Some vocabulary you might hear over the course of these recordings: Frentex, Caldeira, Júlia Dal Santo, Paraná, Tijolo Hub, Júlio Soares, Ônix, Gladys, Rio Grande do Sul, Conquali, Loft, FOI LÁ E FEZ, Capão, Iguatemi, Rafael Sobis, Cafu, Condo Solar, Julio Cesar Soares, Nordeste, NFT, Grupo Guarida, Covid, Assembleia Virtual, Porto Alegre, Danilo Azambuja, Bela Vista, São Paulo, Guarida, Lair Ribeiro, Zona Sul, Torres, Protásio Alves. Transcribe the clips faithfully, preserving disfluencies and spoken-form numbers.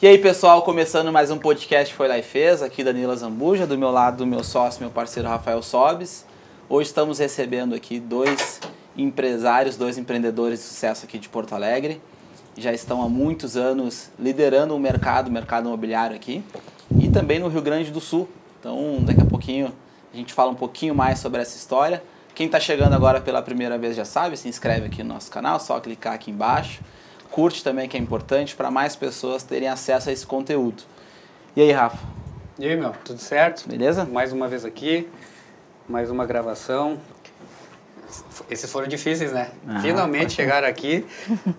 E aí pessoal, começando mais um podcast Foi Lá e Fez, aqui Danilo Azambuja, do meu lado, meu sócio, meu parceiro Rafael Sobis. Hoje estamos recebendo aqui dois empresários, dois empreendedores de sucesso aqui de Porto Alegre. Já estão há muitos anos liderando o mercado, o mercado imobiliário aqui e também no Rio Grande do Sul. Então daqui a pouquinho a gente fala um pouquinho mais sobre essa história. Quem está chegando agora pela primeira vez já sabe, se inscreve aqui no nosso canal, só clicar aqui embaixo. Curte também, que é importante para mais pessoas terem acesso a esse conteúdo. E aí, Rafa? E aí, meu? Tudo certo? Beleza? Mais uma vez aqui, mais uma gravação. Esses foram difíceis, né? Ah, Finalmente chegaram aqui.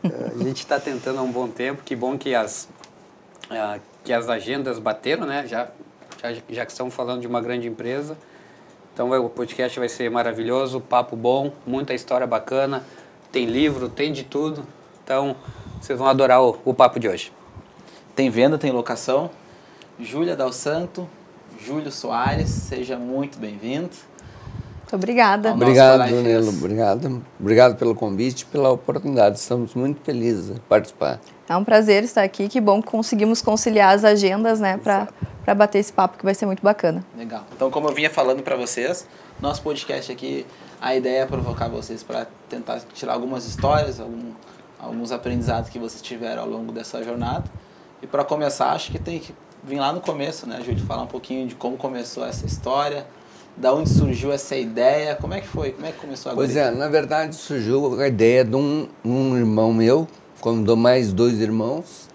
A gente está tentando há um bom tempo. Que bom que as, uh, que as agendas bateram, né? Já, já, já que estamos falando de uma grande empresa. Então, o podcast vai ser maravilhoso, papo bom, muita história bacana. Tem livro, tem de tudo. Então, vocês vão adorar o, o papo de hoje. Tem venda, tem locação. Júlia Dal Santo, Júlio Soares, seja muito bem-vindo. Muito obrigada. Obrigado, Danilo. Obrigado. Obrigado pelo convite, pela oportunidade. Estamos muito felizes de participar. É um prazer estar aqui. Que bom que conseguimos conciliar as agendas, né, para bater esse papo, que vai ser muito bacana. Legal. Então, como eu vinha falando para vocês, nosso podcast aqui, a ideia é provocar vocês para tentar tirar algumas histórias, algum... alguns aprendizados que vocês tiveram ao longo dessa jornada. E para começar, acho que tem que vir lá no começo, né, Júlio? Falar um pouquinho de como começou essa história, da onde surgiu essa ideia, como é que foi, como é que começou a Guarida? Pois é, na verdade surgiu a ideia de um, um irmão meu, convidou mais dois irmãos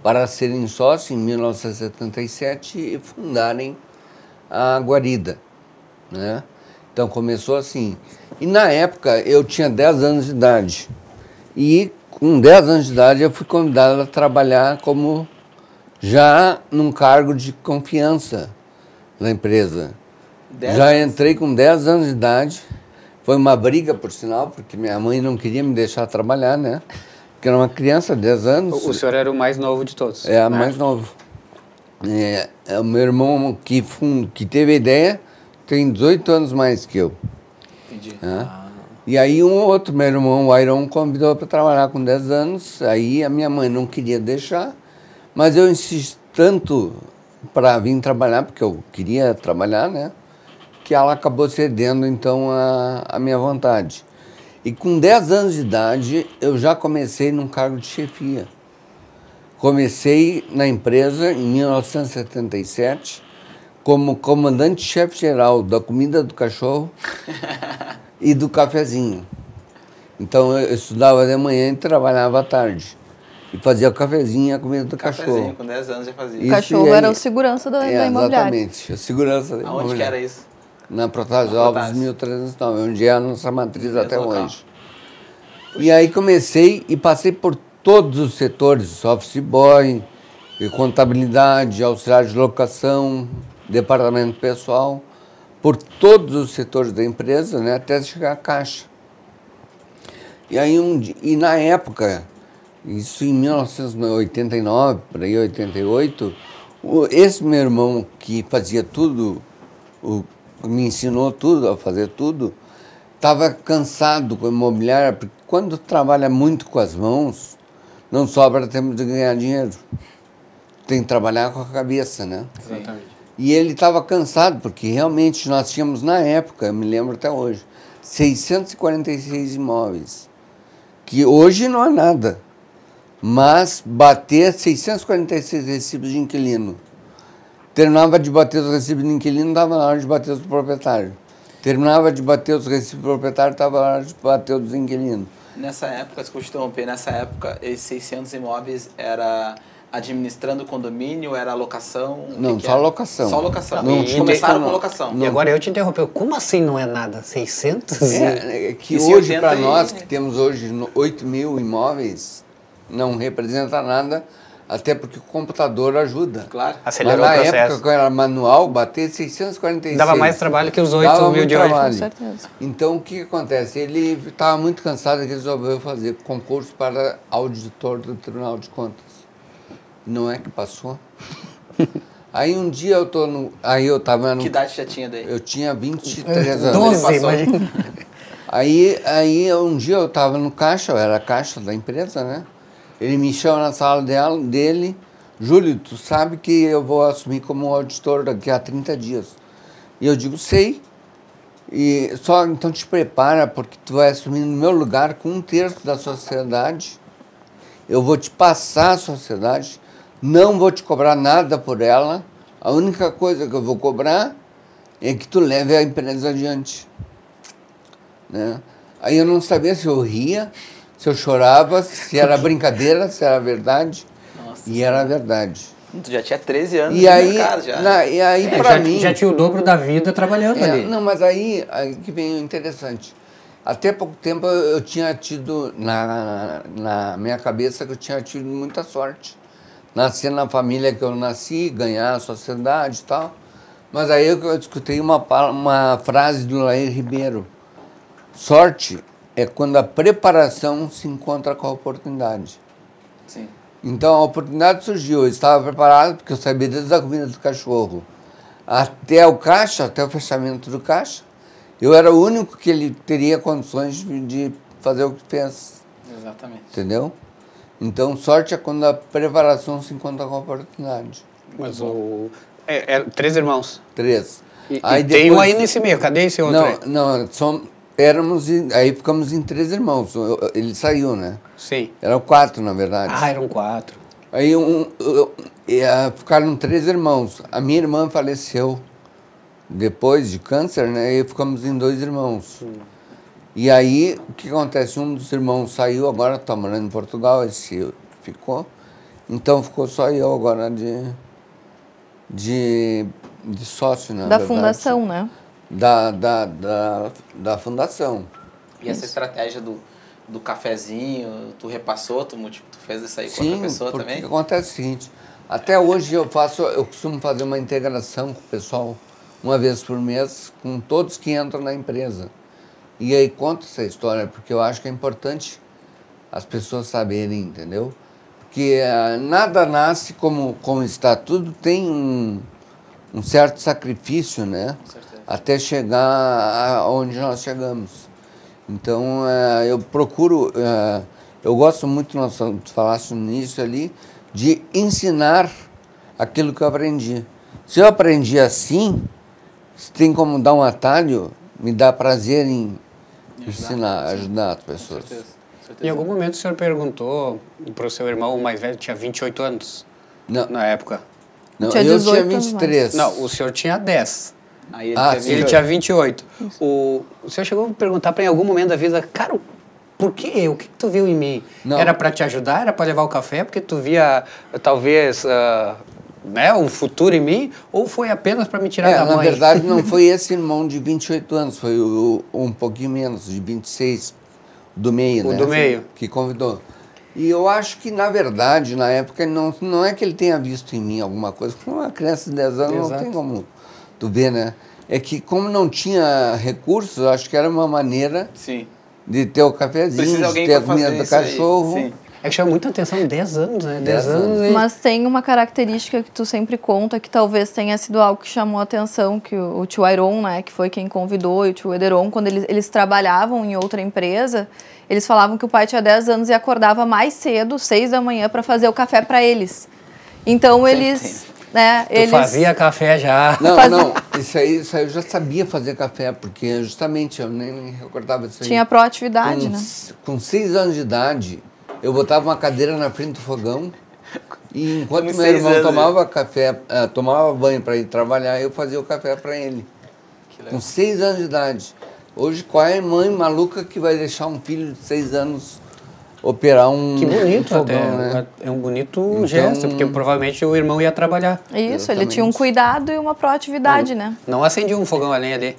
para serem sócios em mil novecentos e setenta e sete e fundarem a Guarida, né? Então começou assim. E na época eu tinha dez anos de idade e com dez anos de idade, eu fui convidado a trabalhar como já num cargo de confiança na empresa. Já entrei com dez anos de idade. Foi uma briga, por sinal, porque minha mãe não queria me deixar trabalhar, né? Porque era uma criança, dez anos. O, o senhor era o mais novo de todos? É, o né? mais novo. É, é, o meu irmão que, fund, que teve a ideia tem dezoito anos mais que eu. Entendi. É. E aí um outro, meu irmão, o Iron, convidou para trabalhar com dez anos, aí a minha mãe não queria deixar, mas eu insisti tanto para vir trabalhar, porque eu queria trabalhar, né, que ela acabou cedendo, então, a, a minha vontade. E com dez anos de idade, eu já comecei num cargo de chefia. Comecei na empresa, em mil novecentos e setenta e sete, como comandante-chefe geral da comida do cachorro, e do cafezinho. Então eu estudava de manhã e trabalhava à tarde. E fazia o cafezinho e a comida do cachorro. Cafezinho, com dez anos já fazia. Isso, o cachorro era o segurança da, é, da imobiliária. Exatamente, o segurança da imobiliária. Aonde que era isso? Na Protásio Alves, mil trezentos e nove, onde é a nossa matriz até hoje. E aí comecei e passei por todos os setores, office boy, contabilidade, auxiliar de locação, departamento pessoal, por todos os setores da empresa, né, até chegar à caixa. E, aí um, e na época, isso em mil novecentos e oitenta e nove, por aí oitenta e oito, o, esse meu irmão que fazia tudo, o, me ensinou tudo a fazer tudo, estava cansado com a imobiliária, porque quando trabalha muito com as mãos, não sobra tempo de ganhar dinheiro. Tem que trabalhar com a cabeça, né? Exatamente. E ele estava cansado, porque realmente nós tínhamos na época, eu me lembro até hoje, seiscentos e quarenta e seis imóveis, que hoje não é nada, mas bater seiscentos e quarenta e seis recibos de inquilino. Terminava de bater os recibos de inquilino, estava na hora de bater os do proprietário. Terminava de bater os recibos do proprietário, estava na hora de bater os do inquilino. Nessa época, desculpa te interromper, nessa época, esses seiscentos imóveis era... administrando o condomínio, era locação? Não, que só que locação. Só locação. Não, e começaram com locação. E agora eu te interrompeu. Como assim não é nada? seiscentos? É, é que hoje, para nós, que temos hoje oito mil imóveis, não representa nada, até porque o computador ajuda. Claro. Acelerou o processo. Na época, quando era manual, bater seiscentos e quarenta e seis. Dava mais trabalho que os oito mil de hoje. Com certeza. Então, o que acontece? Ele estava muito cansado e resolveu fazer concurso para auditor do Tribunal de Contas. Não é que passou. Aí um dia eu tô no... Aí eu tava no... Que idade já tinha daí? Eu tinha vinte e três anos. doze, imagina. Aí, aí um dia eu tava no caixa, eu era caixa da empresa, né? Ele me chama na sala dela, dele, Júlio, tu sabe que eu vou assumir como auditor daqui a trinta dias. E eu digo, sei. E só então te prepara, porque tu vai assumir no meu lugar com um terço da sociedade. Eu vou te passar a sociedade, não vou te cobrar nada por ela. A única coisa que eu vou cobrar é que tu leve a empresa adiante. Né? Aí eu não sabia se eu ria, se eu chorava, se era brincadeira, se era verdade. Nossa. E era verdade. Tu já tinha treze anos e aí, no mercado, já. Na, e aí, é, pra já, mim... Já tinha o dobro da vida trabalhando é, ali. Não, mas aí, aí que vem o interessante. Até pouco tempo eu tinha tido, na, na minha cabeça, que eu tinha tido muita sorte. Nascer na família que eu nasci, ganhar a sociedade e tal. Mas aí eu, eu escutei uma, uma frase do Lair Ribeiro. Sorte é quando a preparação se encontra com a oportunidade. Sim. Então a oportunidade surgiu, eu estava preparado, porque eu sabia desde a comida do cachorro até o caixa, até o fechamento do caixa, eu era o único que ele teria condições de fazer o que fez. Exatamente. Entendeu? Então sorte é quando a preparação se encontra com a oportunidade. Mas o... É, é, três irmãos? Três. E, aí e depois... tem um aí nesse meio, cadê esse outro? Não, aí? não, são... Éramos, aí ficamos em três irmãos, ele saiu, né? Sim. Eram quatro, na verdade. Ah, eram quatro. Aí um, eu, eu, ficaram três irmãos. A minha irmã faleceu depois de câncer, né? E ficamos em dois irmãos. Sim. E aí, o que acontece? Um dos irmãos saiu, agora está morando em Portugal, esse ficou. Então ficou só eu agora de, de, de sócio, né? Da fundação, né? Da, da, da, da fundação. E essa estratégia do, do cafezinho, tu repassou, tu, tu fez isso aí com outra pessoa também? Sim, acontece o seguinte, até hoje eu faço, eu costumo fazer uma integração com o pessoal uma vez por mês, com todos que entram na empresa. E aí conto essa história, porque eu acho que é importante as pessoas saberem, entendeu? Porque uh, nada nasce como, como está, tudo tem um, um certo sacrifício, né? Com certeza. Até chegar aonde nós chegamos. Então, eu procuro, eu gosto muito, nós falámos no início ali, de ensinar aquilo que eu aprendi. Se eu aprendi assim, se tem como dar um atalho, me dá prazer em ensinar, ajudar as pessoas. Com certeza. Com certeza. Em algum momento o senhor perguntou para o seu irmão, o mais velho, tinha vinte e oito anos? Não. Na época? Não, tinha eu tinha vinte e três. Não, o senhor tinha dez. Aí ele, ah, tinha, ele tinha vinte e oito. O, o senhor chegou a perguntar para em algum momento da vida, cara, por que eu? O que, que tu viu em mim? Não. Era para te ajudar? Era para levar o café? Porque tu via, talvez, uh, né, um futuro em mim? Ou foi apenas para me tirar é, da mãe? Na verdade, não foi esse irmão de vinte e oito anos. Foi o, o, um pouquinho menos, de vinte e seis, do meio, o né? do meio. Que convidou. E eu acho que, na verdade, na época, não, não é que ele tenha visto em mim alguma coisa. Porque uma criança de dez anos Exato. Não tem como... Tu vê, né? É que como não tinha recursos, acho que era uma maneira Sim. de ter o cafezinho, de ter a comida do cachorro. É que chama muita atenção, dez anos, né? dez anos. Mas tem uma característica que tu sempre conta, que talvez tenha sido algo que chamou a atenção, que o, o tio Airon, né, que foi quem convidou, e o tio Ederon, quando eles, eles trabalhavam em outra empresa, eles falavam que o pai tinha dez anos e acordava mais cedo, seis da manhã, para fazer o café para eles. Então eles... Né? Eles... Tu fazia café já. Não, fazia... não. Isso aí, isso aí eu já sabia fazer café, porque justamente eu nem recordava disso aí. Tinha proatividade, com, né? Com seis anos de idade, eu botava uma cadeira na frente do fogão e enquanto com meu irmão anos. tomava café, uh, tomava banho para ir trabalhar, eu fazia o café para ele. Com seis anos de idade. Hoje, qual é a mãe maluca que vai deixar um filho de seis anos... operar um... Que bonito, um fogão, até, né? É um bonito então, gesto, porque provavelmente o irmão ia trabalhar. Isso, ele tinha um cuidado e uma proatividade, não, né? Não acendia um fogão a lenha dele.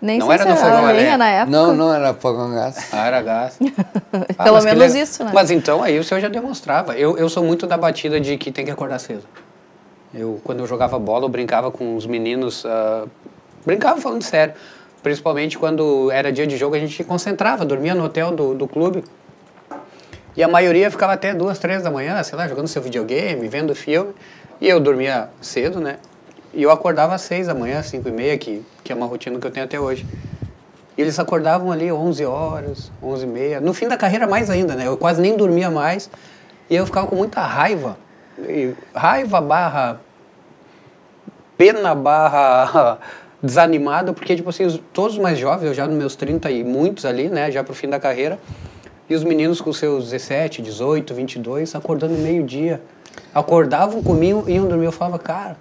Nem não sei era se era fogão a lenha, lenha na época. Não, não era fogão a gás. Ah, era gás. Ah, pelo menos que... isso, né? Mas então aí o senhor já demonstrava. Eu, eu sou muito da batida de que tem que acordar cedo. Eu, quando eu jogava bola, eu brincava com os meninos... Uh, brincava falando sério. Principalmente quando era dia de jogo, a gente se concentrava, dormia no hotel do, do clube. E a maioria ficava até duas, três da manhã, sei lá, jogando seu videogame, vendo filme. E eu dormia cedo, né? E eu acordava às seis da manhã, cinco e meia, que, que é uma rotina que eu tenho até hoje. E eles acordavam ali onze horas, onze e meia. No fim da carreira mais ainda, né? Eu quase nem dormia mais. E eu ficava com muita raiva raiva barra pena barra desanimado, porque, tipo assim, todos os mais jovens, eu já nos meus trinta e muitos ali, né, já pro fim da carreira, e os meninos com seus dezessete, dezoito, vinte e dois, acordando meio-dia. Acordavam comigo, iam dormir, eu falava, cara,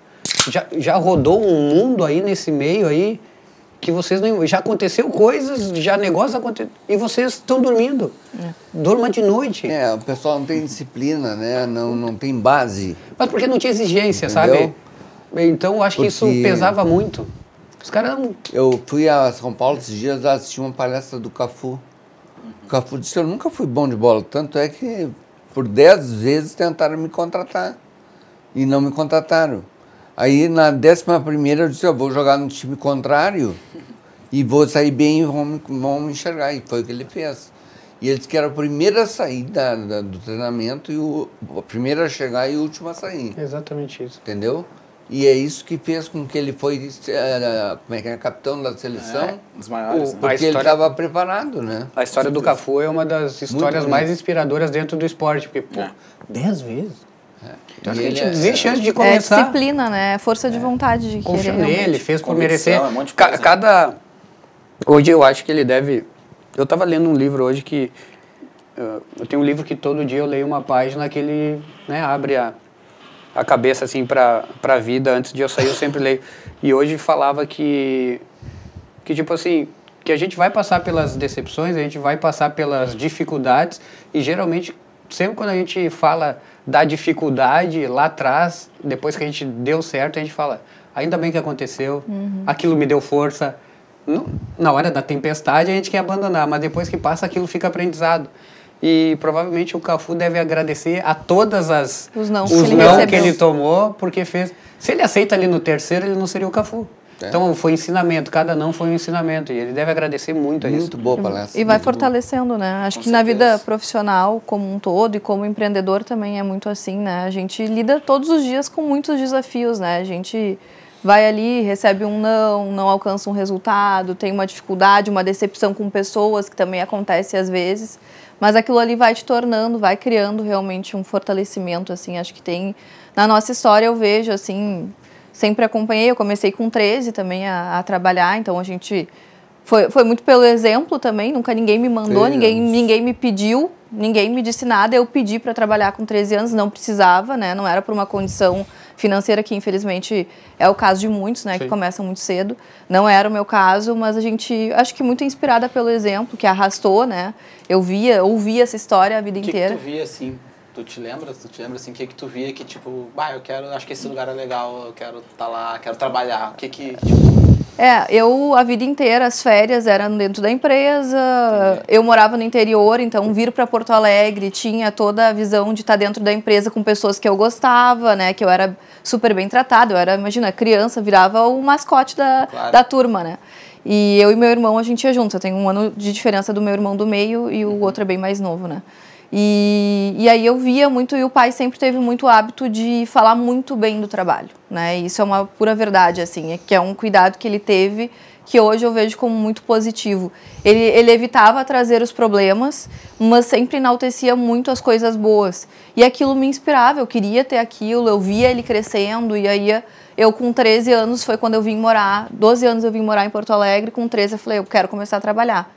já, já rodou um mundo aí nesse meio aí, que vocês não... Já aconteceu coisas, já negócio aconteceu, e vocês estão dormindo. É. Durma de noite. É, o pessoal não tem disciplina, né? Não, não tem base. Mas porque não tinha exigência, entendeu? Sabe? Então, acho porque... que isso pesava muito. Os caras não... Eu fui a São Paulo esses dias assistir uma palestra do Cafu. O Cafu disse, eu nunca fui bom de bola, tanto é que por dez vezes tentaram me contratar e não me contrataram. Aí na décima primeira eu disse, eu vou jogar no time contrário e vou sair bem e vão, vão me enxergar. E foi o que ele fez. E ele disse que era a primeira a sair da, da, do treinamento, e o, a primeira a chegar e a última a sair. É exatamente isso. Entendeu? E é isso que fez com que ele foi, era, como é que era, capitão da seleção. É, os maiores. O, né? Porque história, ele estava preparado, né? A história do Cafu é uma das histórias mais inspiradoras dentro do esporte, porque, pô, é. dez vezes... É. Então, acho que a gente desiste é, antes de começar. É disciplina, né? Força de é. vontade de Confio querer. Confia nele, fez por merecer. É um monte de coisa. Cada... Hoje eu acho que ele deve... Eu estava lendo um livro hoje que... Uh, eu tenho um livro que todo dia eu leio uma página que ele, né, abre a, a cabeça assim para a vida. Antes de eu sair eu sempre leio. E hoje falava que... Que tipo assim... Que a gente vai passar pelas decepções, a gente vai passar pelas dificuldades. E geralmente, sempre quando a gente fala... da dificuldade lá atrás, depois que a gente deu certo, a gente fala, ainda bem que aconteceu, uhum. aquilo me deu força. Não, na hora da tempestade a gente quer abandonar, mas depois que passa aquilo fica aprendizado. E provavelmente o Cafu deve agradecer a todas as... Os não, os que, ele não que ele tomou, porque fez... Se ele aceita ali no terceiro, ele não seria o Cafu. É. Então foi ensinamento, cada não foi um ensinamento, e ele deve agradecer muito a isso. Muito boa palestra. E vai fortalecendo, boa. né? Acho Com que certeza. na vida profissional como um todo e como empreendedor também é muito assim, né? A gente lida todos os dias com muitos desafios, né? A gente vai ali, recebe um não, não alcança um resultado, tem uma dificuldade, uma decepção com pessoas, que também acontece às vezes, mas aquilo ali vai te tornando, vai criando realmente um fortalecimento, assim, acho que tem... Na nossa história eu vejo, assim... Sempre acompanhei, eu comecei com treze também a, a trabalhar, então a gente foi, foi muito pelo exemplo também, nunca ninguém me mandou, ninguém, ninguém me pediu, ninguém me disse nada, eu pedi para trabalhar com treze anos, não precisava, né? Não era por uma condição financeira, que infelizmente é o caso de muitos, né? Sim. Que começam muito cedo, não era o meu caso, mas a gente, acho que muito inspirada pelo exemplo, que arrastou, né? Eu via, ouvia essa história a vida que inteira. Que tu via, assim? Tu te lembra? Tu te lembra, assim, o que que tu via que, tipo, bah, eu quero, acho que esse lugar é legal, eu quero estar lá, quero trabalhar, o que que, tipo... É, eu, a vida inteira, as férias eram dentro da empresa, Entendi. eu morava no interior, então vir para Porto Alegre tinha toda a visão de estar dentro da empresa com pessoas que eu gostava, né, que eu era super bem tratada, eu era, imagina, criança, virava o mascote da, claro. da turma, né. E eu e meu irmão, a gente ia juntos, eu tenho um ano de diferença do meu irmão do meio e o uhum. outro é bem mais novo, né. E, e aí eu via muito, e o pai sempre teve muito hábito de falar muito bem do trabalho, né? Isso é uma pura verdade, assim, é que é um cuidado que ele teve, que hoje eu vejo como muito positivo. Ele, ele evitava trazer os problemas, mas sempre enaltecia muito as coisas boas. E aquilo me inspirava, eu queria ter aquilo, eu via ele crescendo, e aí eu com treze anos foi quando eu vim morar, doze anos eu vim morar em Porto Alegre, com treze eu falei, eu quero começar a trabalhar.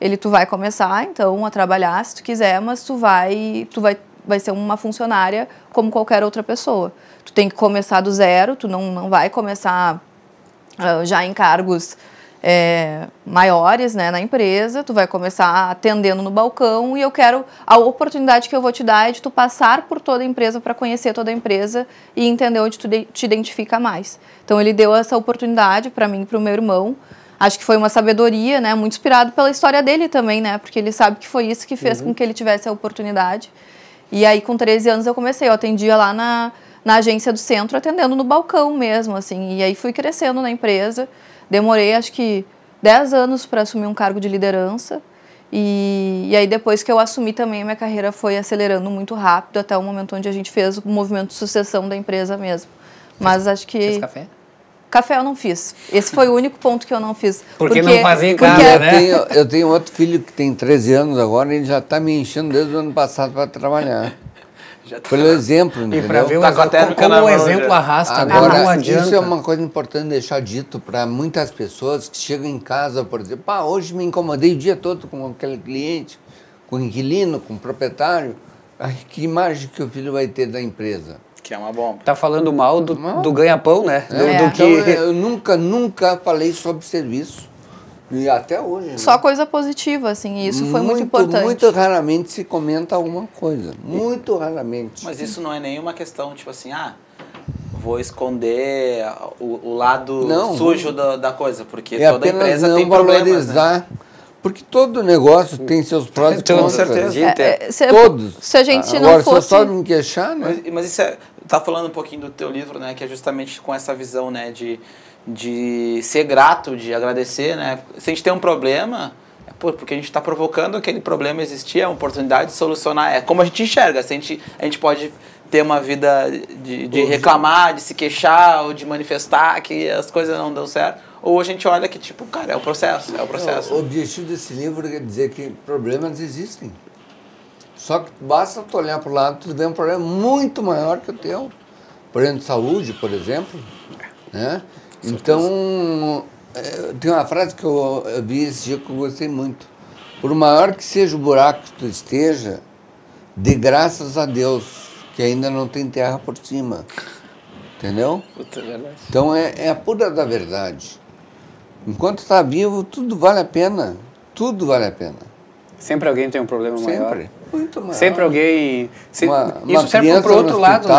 Ele, tu vai começar, então, a trabalhar se tu quiser, mas tu vai, tu vai, vai ser uma funcionária como qualquer outra pessoa. Tu tem que começar do zero, tu não, não vai começar uh, já em cargos é, maiores, né, na empresa, tu vai começar atendendo no balcão, e eu quero, a oportunidade que eu vou te dar é de tu passar por toda a empresa para conhecer toda a empresa e entender onde tu de, te identifica mais. Então, ele deu essa oportunidade para mim e para o meu irmão. Acho que foi uma sabedoria, né? Muito inspirado pela história dele também, né? Porque ele sabe que foi isso que fez uhum. com que ele tivesse a oportunidade. E aí, com treze anos, eu comecei. Eu atendia lá na, na agência do centro, atendendo no balcão mesmo, assim. E aí, fui crescendo na empresa. Demorei, acho que, dez anos para assumir um cargo de liderança. E, e aí, depois que eu assumi também, a minha carreira foi acelerando muito rápido, até o momento onde a gente fez o movimento de sucessão da empresa mesmo. Mas acho que... Fez café? Café eu não fiz. Esse foi o único ponto que eu não fiz. Porque, porque não fazia em casa, porque... né? Eu tenho, eu tenho outro filho que tem treze anos agora, ele já está me enchendo desde o ano passado para trabalhar. Já tá... Pelo exemplo, né? Um tá como, como o exemplo já arrasta. Agora, não adianta. Isso é uma coisa importante deixar dito para muitas pessoas que chegam em casa, por exemplo, pá, hoje me incomodei o dia todo com aquele cliente, com o inquilino, com o proprietário. Ai, que imagem que o filho vai ter da empresa? Que é uma bomba. Tá falando mal do, do ganha-pão, né? É. Do, é. do que... Então, eu nunca, nunca falei sobre serviço. E até hoje. Né? Só coisa positiva, assim, isso muito, foi muito importante. Muito raramente se comenta alguma coisa. Muito raramente. Mas isso não é nenhuma questão, tipo assim, ah, vou esconder o, o lado não, sujo da, da coisa, porque é toda empresa não tem problemas, né? Porque todo negócio tem seus prós e contras. Com certeza. É, se, Todos. Se a gente Agora, não fosse... Agora, só me queixar, né? Mas, mas isso é... Tá falando um pouquinho do teu livro, né? Que é justamente com essa visão, né? De... de ser grato, de agradecer, né? Se a gente tem um problema, é porque a gente está provocando aquele problema existir, é uma oportunidade de solucionar. É como a gente enxerga. Se a, gente, a gente pode ter uma vida de, de reclamar, de se queixar, ou de manifestar que as coisas não dão certo. Ou a gente olha que, tipo, cara, é o processo, é o processo. O objetivo desse livro é dizer que problemas existem. Só que basta tu olhar para o lado, tu vê um problema muito maior que o teu. Por exemplo, saúde, por exemplo, né? Então, tem uma frase que eu vi esse dia que eu gostei muito. Por maior que seja o buraco que tu esteja, dê graças a Deus, que ainda não tem terra por cima. Entendeu? Puta, verdade. Então, é, é a pura da verdade. Enquanto está vivo, tudo vale a pena. Tudo vale a pena. Sempre alguém tem um problema Sempre. maior. Sempre. Muito maior. Sempre alguém... Se... Uma, uma Isso serve para o outro lado, né?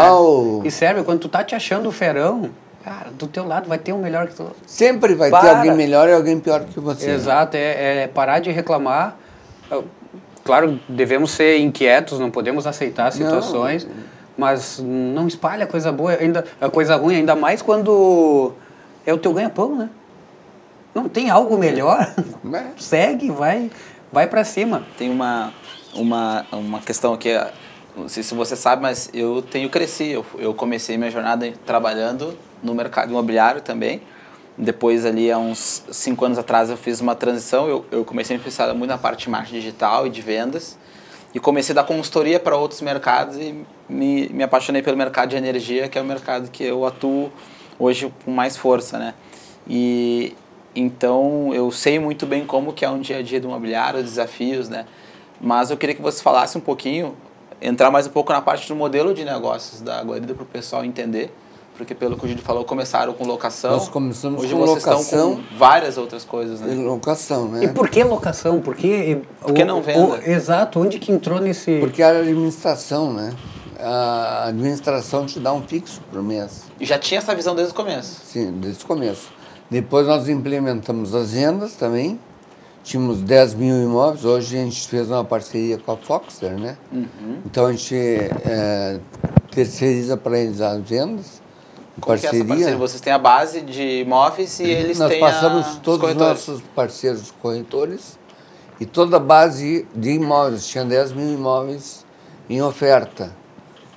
E serve, quando tu tá te achando o ferão... Cara, do teu lado vai ter um melhor que tu. Sempre vai Para. ter alguém melhor e alguém pior que você. Exato, é, é parar de reclamar. Claro, devemos ser inquietos, não podemos aceitar situações, não. mas não espalha coisa boa, ainda, coisa ruim, ainda mais quando é o teu ganha-pão, né? Não tem algo melhor? É. Segue, vai, vai pra cima. Tem uma, uma, uma questão aqui, não sei se você sabe, mas eu tenho cresci, eu, eu comecei minha jornada trabalhando no mercado imobiliário também. Depois, ali, há uns cinco anos atrás, eu fiz uma transição. Eu, eu comecei a me pensar muito na parte de marketing digital e de vendas. E comecei a dar consultoria para outros mercados e me, me apaixonei pelo mercado de energia, que é o mercado que eu atuo hoje com mais força, né? E então, eu sei muito bem como que é um dia a dia do imobiliário, os desafios, né? Mas eu queria que você falasse um pouquinho, entrar mais um pouco na parte do modelo de negócios da Guarida para o pessoal entender. Porque, pelo que o Júlio falou, começaram com locação. Nós começamos Hoje com vocês locação. Estão com várias outras coisas, né? E locação, né? E por que locação? Por que, por que não venda? O, exato. Onde que entrou nesse... Porque a administração, né? A administração te dá um fixo por mês. E já tinha essa visão desde o começo? Sim, desde o começo. Depois nós implementamos as vendas também. Tínhamos dez mil imóveis. Hoje a gente fez uma parceria com a Foxter, né? Uhum. Então a gente é, terceiriza para eles as vendas. Parceria. Essa parceria, vocês têm a base de imóveis e eles Nós têm Nós passamos a... todos os nossos parceiros corretores e toda a base de imóveis. Tinha dez mil imóveis em oferta.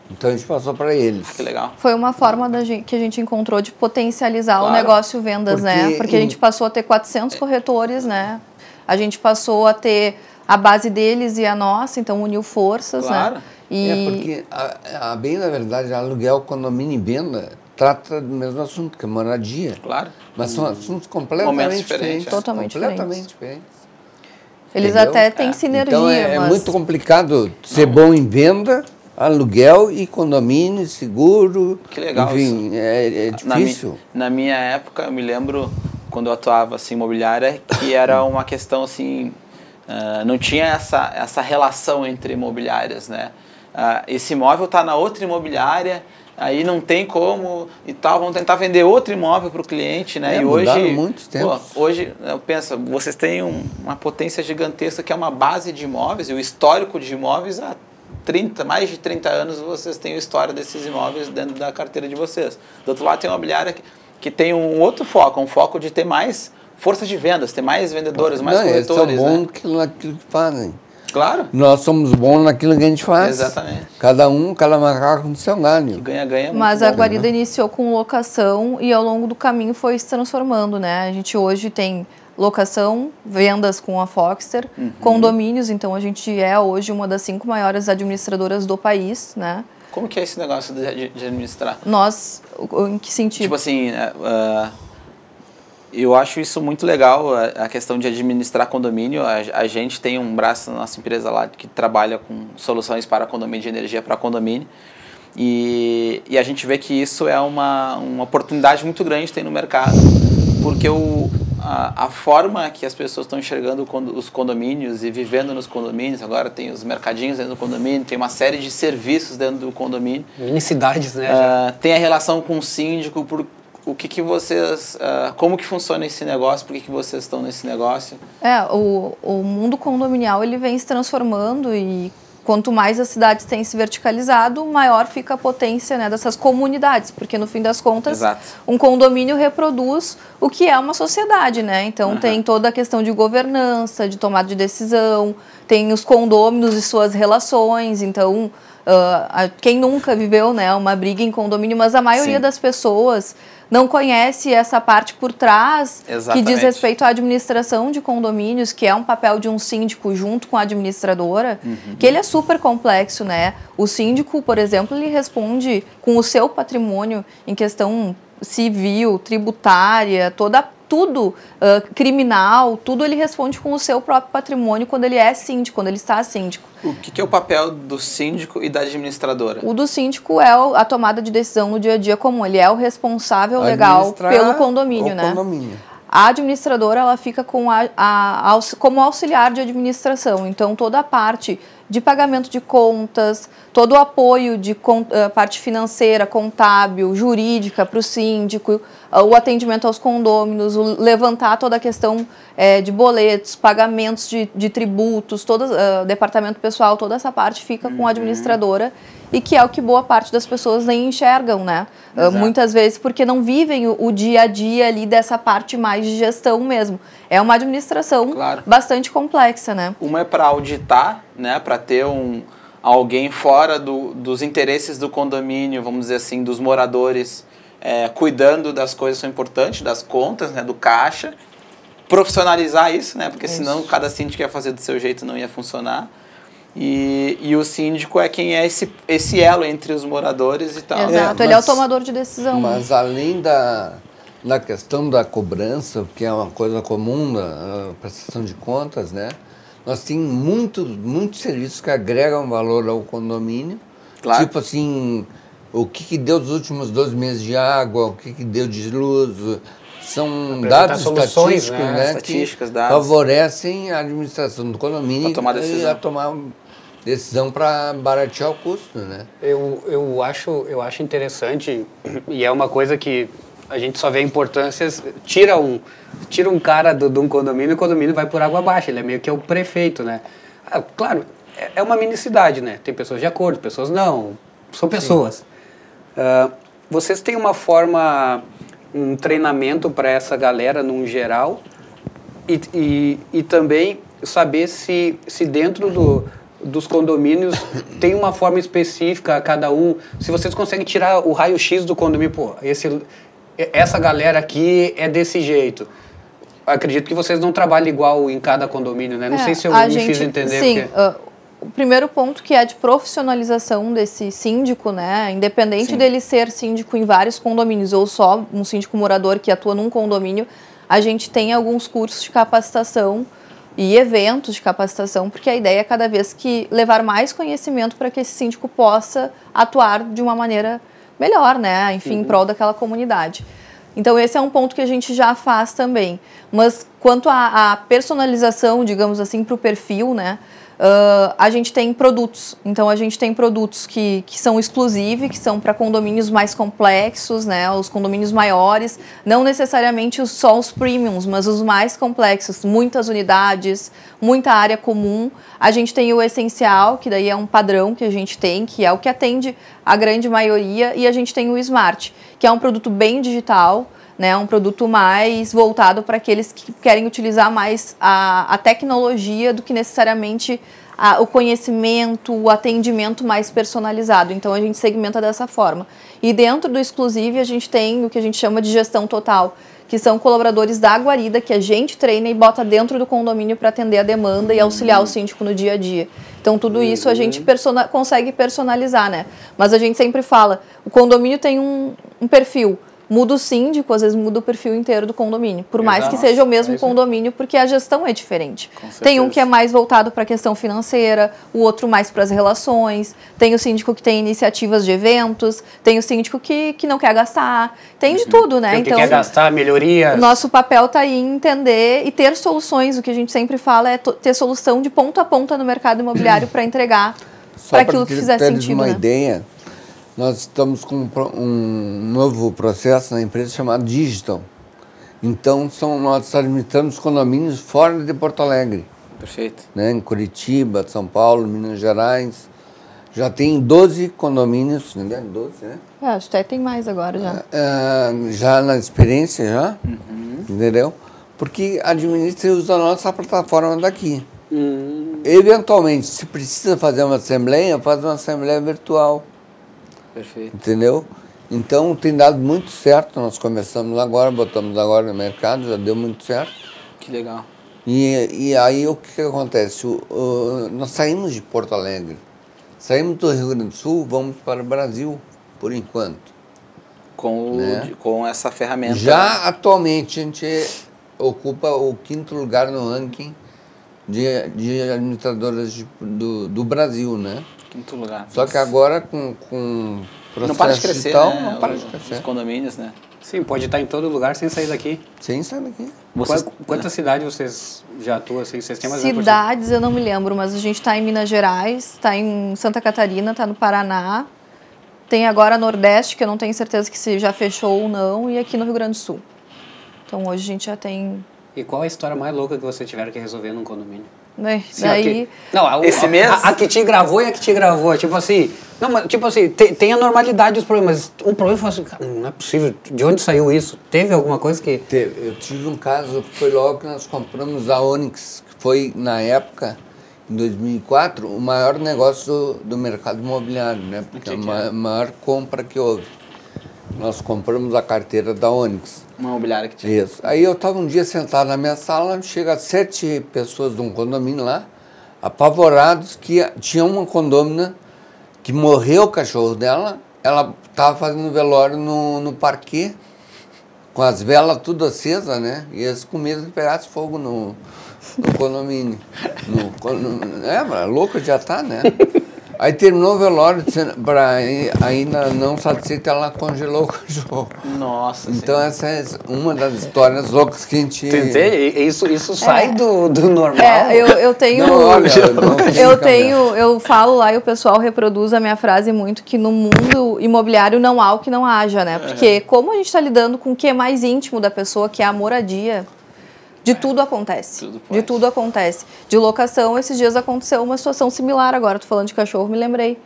Então a gente passou para eles. Ah, que legal. Foi uma forma da gente, que a gente encontrou de potencializar claro. o negócio vendas, Porque né? Porque em... a gente passou a ter quatrocentos corretores, né? A gente passou a ter a base deles e a nossa, então uniu forças, claro. né? E... É porque, a, a, bem na verdade, aluguel, condomínio e venda trata do mesmo assunto, que é moradia. Claro. Mas são assuntos completamente diferentes. É. Totalmente completamente diferentes. diferentes. Eles Entendeu? até têm é. sinergia. Então é, mas... é muito complicado ser Não. bom em venda, aluguel e condomínio, seguro. Que legal. Enfim, é, é difícil. Na, na minha época, eu me lembro, quando eu atuava assim, imobiliária, que era uma questão assim... Uh, não tinha essa, essa relação entre imobiliárias, né? Uh, esse imóvel está na outra imobiliária, aí não tem como e tal, vamos tentar vender outro imóvel para o cliente, né? É, e hoje, muitos tempos. Pô, hoje, eu penso, vocês têm um, uma potência gigantesca que é uma base de imóveis, e o histórico de imóveis há trinta, mais de trinta anos vocês têm a história desses imóveis dentro da carteira de vocês. Do outro lado tem uma imobiliária que, que tem um outro foco, um foco de ter mais força de vendas, ter mais vendedores, mais não, corretores. Eles são bons né? naquilo que fazem. Claro. Nós somos bons naquilo que a gente faz. Exatamente. Cada um, cada macaco no seu galho. Ganha, ganha. Mas a Guarida né? iniciou com locação e ao longo do caminho foi se transformando, né? A gente hoje tem locação, vendas com a Foxter, uhum. condomínios, então a gente é hoje uma das cinco maiores administradoras do país, né? Como que é esse negócio de, de administrar? Nós, em que sentido? Tipo assim, uh, eu acho isso muito legal, a questão de administrar condomínio. A, a gente tem um braço na nossa empresa lá que trabalha com soluções para condomínio, de energia para condomínio. E, e a gente vê que isso é uma, uma oportunidade muito grande que tem no mercado, porque o, a, a forma que as pessoas estão enxergando os condomínios e vivendo nos condomínios, agora tem os mercadinhos dentro do condomínio, tem uma série de serviços dentro do condomínio. Mini cidades, né? Uh, tem a relação com o síndico, por, o que, que vocês, uh, como que funciona esse negócio, por que, que vocês estão nesse negócio? É, o, o mundo condominial ele vem se transformando e... Quanto mais as cidades têm se verticalizado, maior fica a potência, né, dessas comunidades, porque no fim das contas, exato, um condomínio reproduz o que é uma sociedade, né? Então, uhum, tem toda a questão de governança, de tomada de decisão, tem os condôminos e suas relações, então... Uh, quem nunca viveu, né, uma briga em condomínio, mas a maioria, sim, das pessoas não conhece essa parte por trás, exatamente, que diz respeito à administração de condomínios, que é um papel de um síndico junto com a administradora, uhum, que ele é super complexo, né? O síndico, por exemplo, ele responde com o seu patrimônio em questão civil, tributária, toda a tudo uh, criminal, tudo ele responde com o seu próprio patrimônio quando ele é síndico, quando ele está síndico. O que, que é o papel do síndico e da administradora? O do síndico é a tomada de decisão no dia a dia comum, ele é o responsável legal pelo condomínio, né? Condomínio. A administradora, ela fica com a, a, a, como auxiliar de administração, então toda a parte de pagamento de contas, todo o apoio de con, uh, parte financeira, contábil, jurídica para o síndico, uh, o atendimento aos condôminos, o levantar toda a questão uh, de boletos, pagamentos de, de tributos, todo, uh, departamento pessoal, toda essa parte fica, uhum, com a administradora. E que é o que boa parte das pessoas nem enxergam, né? Uh, muitas vezes porque não vivem o, o dia a dia ali dessa parte mais de gestão mesmo. É uma administração, claro, bastante complexa, né? Uma é para auditar, né? Para ter um, alguém fora do, dos interesses do condomínio, vamos dizer assim, dos moradores, é, cuidando das coisas que são importantes, das contas, né? Do caixa. Profissionalizar isso, né? Porque isso, senão cada síndico ia fazer do seu jeito, não ia funcionar. E, e o síndico é quem é esse, esse elo entre os moradores e tal. Exato, é, mas, ele é o tomador de decisão. Mas além da, da questão da cobrança, que é uma coisa comum na prestação de contas, né? Nós temos muito, muitos serviços que agregam valor ao condomínio. Claro. Tipo assim, o que, que deu nos últimos dois meses de água, o que, que deu de luz... São dados estatísticos, né? né Estatísticas, que dados. Favorecem a administração do condomínio e a tomar decisão para baratear o custo, né? Eu, eu, acho, eu acho interessante, e é uma coisa que a gente só vê a importância, tira um, tira um cara do, de um condomínio, e o condomínio vai por água abaixo, ele é meio que é o prefeito, né? Ah, claro, é uma minicidade, né? Tem pessoas de acordo, pessoas não, são pessoas. Uh, vocês têm uma forma... um treinamento para essa galera num geral e, e, e também saber se, se dentro do, dos condomínios tem uma forma específica a cada um, se vocês conseguem tirar o raio-x do condomínio, pô, esse, essa galera aqui é desse jeito. Acredito que vocês não trabalham igual em cada condomínio, né? Não é, sei se eu me gente, fiz entender. Sim, porque... uh, o primeiro ponto que é de profissionalização desse síndico, né? Independente, sim, dele ser síndico em vários condomínios ou só um síndico morador que atua num condomínio, a gente tem alguns cursos de capacitação e eventos de capacitação, porque a ideia é cada vez que levar mais conhecimento para que esse síndico possa atuar de uma maneira melhor, né? Enfim, uhum, em prol daquela comunidade. Então, esse é um ponto que a gente já faz também. Mas quanto à, à personalização, digamos assim, para o perfil, né? Uh, a gente tem produtos, então a gente tem produtos que, que são exclusivos, que são para condomínios mais complexos, né, os condomínios maiores, não necessariamente só os premiums, mas os mais complexos, muitas unidades, muita área comum. A gente tem o essencial, que daí é um padrão que a gente tem, que é o que atende a grande maioria, e a gente tem o Smart, que é um produto bem digital, né, um produto mais voltado para aqueles que querem utilizar mais a, a tecnologia do que necessariamente a, o conhecimento, o atendimento mais personalizado. Então, a gente segmenta dessa forma. E dentro do Exclusive, a gente tem o que a gente chama de gestão total, que são colaboradores da Guarida, que a gente treina e bota dentro do condomínio para atender a demanda e auxiliar o síndico no dia a dia. Então, tudo isso a gente persona- consegue personalizar, né? Mas a gente sempre fala, o condomínio tem um, um perfil. Muda o síndico, às vezes muda o perfil inteiro do condomínio. Por mais Exato. Que seja o mesmo é condomínio, porque a gestão é diferente. Tem um que é mais voltado para a questão financeira, o outro mais para as relações. Tem o síndico que tem iniciativas de eventos, tem o síndico que, que não quer gastar. Tem de tudo, né? Tem então, que quer gastar, melhorias. Nosso papel está aí em entender e ter soluções. O que a gente sempre fala é ter solução de ponta a ponta no mercado imobiliário para entregar para aquilo que fizer sentido. Uma né? ideia. Nós estamos com um novo processo na empresa chamado Digital. Então, são, nós administramos condomínios fora de Porto Alegre. Perfeito. Né? Em Curitiba, São Paulo, Minas Gerais. Já tem doze condomínios, né? doze, né? É, acho que até tem mais agora já. Ah, já na experiência, já. Uhum. Entendeu? Porque administra e usa a nossa plataforma daqui. Uhum. Eventualmente, se precisa fazer uma assembleia, faz uma assembleia virtual. Perfeito. Entendeu? Então tem dado muito certo, nós começamos agora, botamos agora no mercado, já deu muito certo. Que legal. E, e aí o que, que acontece? O, o, nós saímos de Porto Alegre, saímos do Rio Grande do Sul, vamos para o Brasil, por enquanto. Com, né? o, com essa ferramenta. Já atualmente a gente ocupa o quinto lugar no ranking de, de administradoras de, do, do Brasil, né? Quinto lugar. Só que agora com, com processo não para de crescer, digital, né? não para de crescer. Os condomínios, né? Sim, pode estar em todo lugar sem sair daqui. Sem sair daqui. Vocês, quantas cidades vocês já atuam? Assim, vocês têm mais cidades, eu não me lembro, mas a gente está em Minas Gerais, está em Santa Catarina, está no Paraná, tem agora a Nordeste, que eu não tenho certeza que se já fechou ou não, e aqui no Rio Grande do Sul. Então hoje a gente já tem... E qual é a história mais louca que vocês tiveram que resolver num condomínio? Sim, daí... Não, a, Esse a, mês? A, a que te gravou e a que te gravou. Tipo assim, não, mas, tipo assim tem, tem a normalidade dos problemas. Um problema foi assim, cara, não é possível. De onde saiu isso? Teve alguma coisa que... Teve. Eu tive um caso, foi logo que nós compramos a Ônix, que foi, na época, em dois mil e quatro, o maior negócio do, do mercado imobiliário, né? Porque a ma maior compra que houve. Nós compramos a carteira da Ônix. Uma imobiliária que tinha. Isso. Aí eu estava um dia sentado na minha sala, chega sete pessoas de um condomínio lá, apavorados, que tinha uma condômina que morreu o cachorro dela, ela estava fazendo velório no, no parquet, com as velas tudo acesa, né? E eles com medo de pegasse fogo no, no condomínio. No, no, é, louco já tá, né? Aí terminou o velório, pra, ainda não satisfeita, ela congelou o cachorro. Nossa. Então sim. Essa é uma das histórias loucas que a gente... Entendeu? Isso, isso sai é. do, do normal. É, eu, eu tenho... Não, olha, eu, não eu tenho, eu falo lá e o pessoal reproduz a minha frase muito, que no mundo imobiliário não há o que não haja, né? Porque como a gente está lidando com o que é mais íntimo da pessoa, que é a moradia... De tudo acontece, tudo de tudo acontece. De locação, esses dias aconteceu uma situação similar agora, tô falando de cachorro, me lembrei.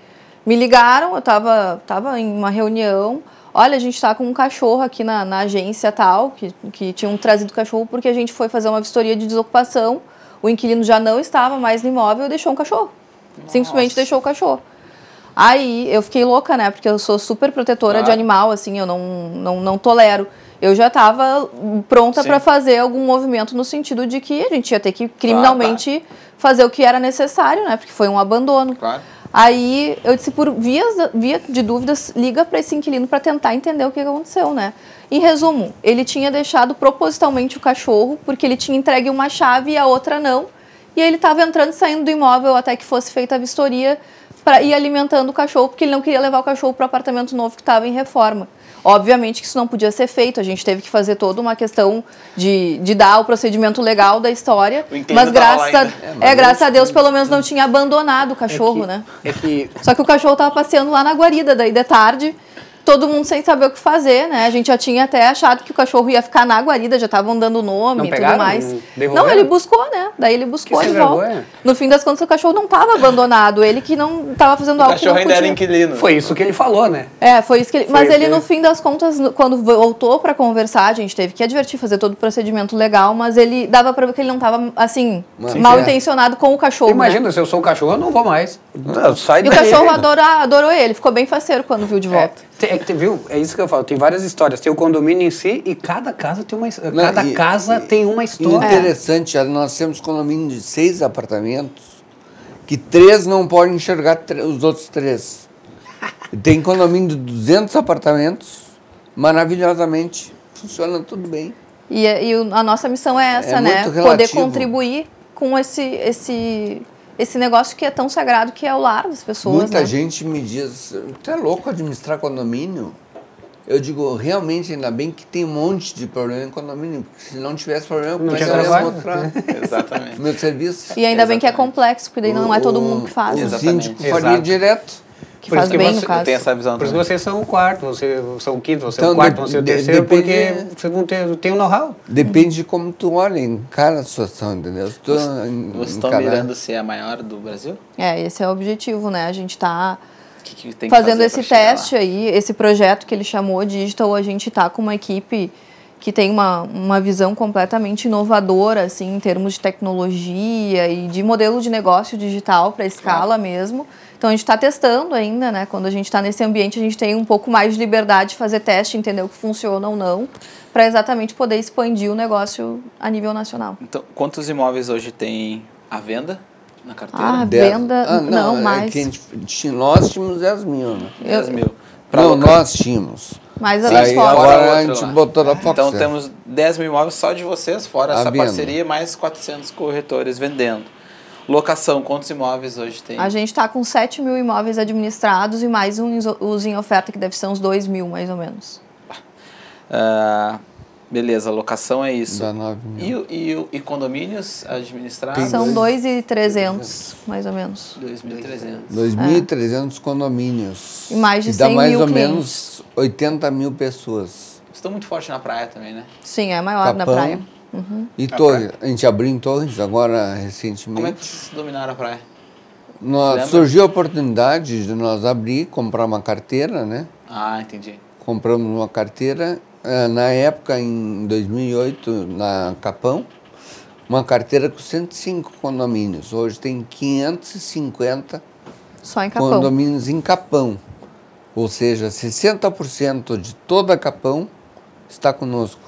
Me ligaram, eu tava, tava em uma reunião, olha, a gente tá com um cachorro aqui na, na agência tal, que, que tinham trazido o cachorro porque a gente foi fazer uma vistoria de desocupação, o inquilino já não estava mais no imóvel e deixou um cachorro. Nossa. Simplesmente deixou o cachorro. Aí eu fiquei louca, né, porque eu sou super protetora ah. de animal, assim, eu não, não, não tolero. Eu já estava pronta para fazer algum movimento no sentido de que a gente ia ter que criminalmente claro, tá. fazer o que era necessário, né? Porque foi um abandono. Claro. Aí eu disse, por via, via de dúvidas, liga para esse inquilino para tentar entender o que aconteceu, né? Em resumo, ele tinha deixado propositalmente o cachorro porque ele tinha entregue uma chave e a outra não. E ele estava entrando e saindo do imóvel até que fosse feita a vistoria para ir alimentando o cachorro, porque ele não queria levar o cachorro para o apartamento novo que estava em reforma. Obviamente que isso não podia ser feito, a gente teve que fazer toda uma questão de, de dar o procedimento legal da história, mas graças a, é, mas é, graças a Deus pelo menos não tinha abandonado o cachorro, é que, né? É que... Só que o cachorro estava passeando lá na guarida, daí de tarde, todo mundo sem saber o que fazer, né? A gente já tinha até achado que o cachorro ia ficar na guarida, já estavam dando o nome e tudo mais. Devolveram? Não, ele buscou, né? Daí ele buscou de volta. Vergonha? No fim das contas, o cachorro não estava abandonado, ele que não estava fazendo o algo que não podia. O cachorro ainda era inquilino. Foi isso que ele falou, né? É, foi isso que ele... Foi Mas ele, no fim das contas, quando voltou para conversar, a gente teve que advertir, fazer todo o procedimento legal, mas ele dava para ver que ele não estava, assim, Sim, mal é. intencionado com o cachorro. Imagina, né? Se eu sou o cachorro, eu não vou mais. Não, sai e daí. O cachorro adorou, adorou ele, ficou bem faceiro quando viu de volta. É. É que, viu? É isso que eu falo. Tem várias histórias. Tem o condomínio em si e cada casa tem uma, cada e, casa e, tem uma história. Interessante, é. Nós temos condomínio de seis apartamentos que três não podem enxergar os outros três. Tem condomínio de duzentos apartamentos, maravilhosamente, funciona tudo bem. E, e a nossa missão é essa, é né? Poder contribuir com esse, esse, esse negócio que é tão sagrado, que é o lar das pessoas. Muita né? gente me diz, tu é louco administrar condomínio? Eu digo, realmente, ainda bem que tem um monte de problema em condomínio, porque se não tivesse problema, como é que eu ia mostrar exatamente. Meu serviço? E ainda exatamente. Bem que é complexo, porque daí não o, é todo mundo que faz. O né? síndico exato. Faria direto. Que por faz isso que bem, você no tem essa visão. Por também. Isso que vocês são o quarto, vocês são o quinto, você então, é o quarto, você é o terceiro, depende, porque você não tem, tem um know-how. Depende de como tu olha, encara a situação, entendeu? Vocês estão mirando se é a maior do Brasil? É, esse é o objetivo, né? A gente está fazendo esse teste aí, esse projeto que ele chamou de Digital, a gente está com uma equipe que tem uma, uma visão completamente inovadora, assim, em termos de tecnologia e de modelo de negócio digital para escala claro. Mesmo. Então, a gente está testando ainda, né? Quando a gente está nesse ambiente, a gente tem um pouco mais de liberdade de fazer teste, entender o que funciona ou não, para exatamente poder expandir o negócio a nível nacional. Então, quantos imóveis hoje tem à venda na carteira? Ah, venda, ah, não, não, mais. É que a gente, nós tínhamos dez mil, né? dez mil. Pra não, local. Nós tínhamos. Mas a gente agora a gente lá. Botou na Foxter. Então, temos dez mil imóveis só de vocês, fora a essa venda. Parceria, mais quatrocentos corretores vendendo. Locação, quantos imóveis hoje tem? A gente está com sete mil imóveis administrados e mais um os em oferta, que deve ser uns dois mil, mais ou menos. Ah, beleza, locação é isso. E, e, e condomínios administrados? São dois mil e trezentos, mais ou menos. dois mil e trezentos. dois mil e trezentos é. Condomínios. E mais de cem mil clientes. Dá mais ou menos oitenta mil pessoas. Estão muito forte na praia também, né? Sim, é maior Capão. Na praia. Uhum. E a Torres, praia. A gente abriu em Torres agora recentemente. Como é que vocês dominaram a praia? Nós, surgiu a oportunidade de nós abrir, comprar uma carteira, né? Ah, entendi. Compramos uma carteira, na época, em dois mil e oito, na Capão, uma carteira com cento e cinco condomínios. Hoje tem quinhentos e cinquenta só em Capão. Condomínios em Capão. Ou seja, sessenta por cento de toda Capão está conosco.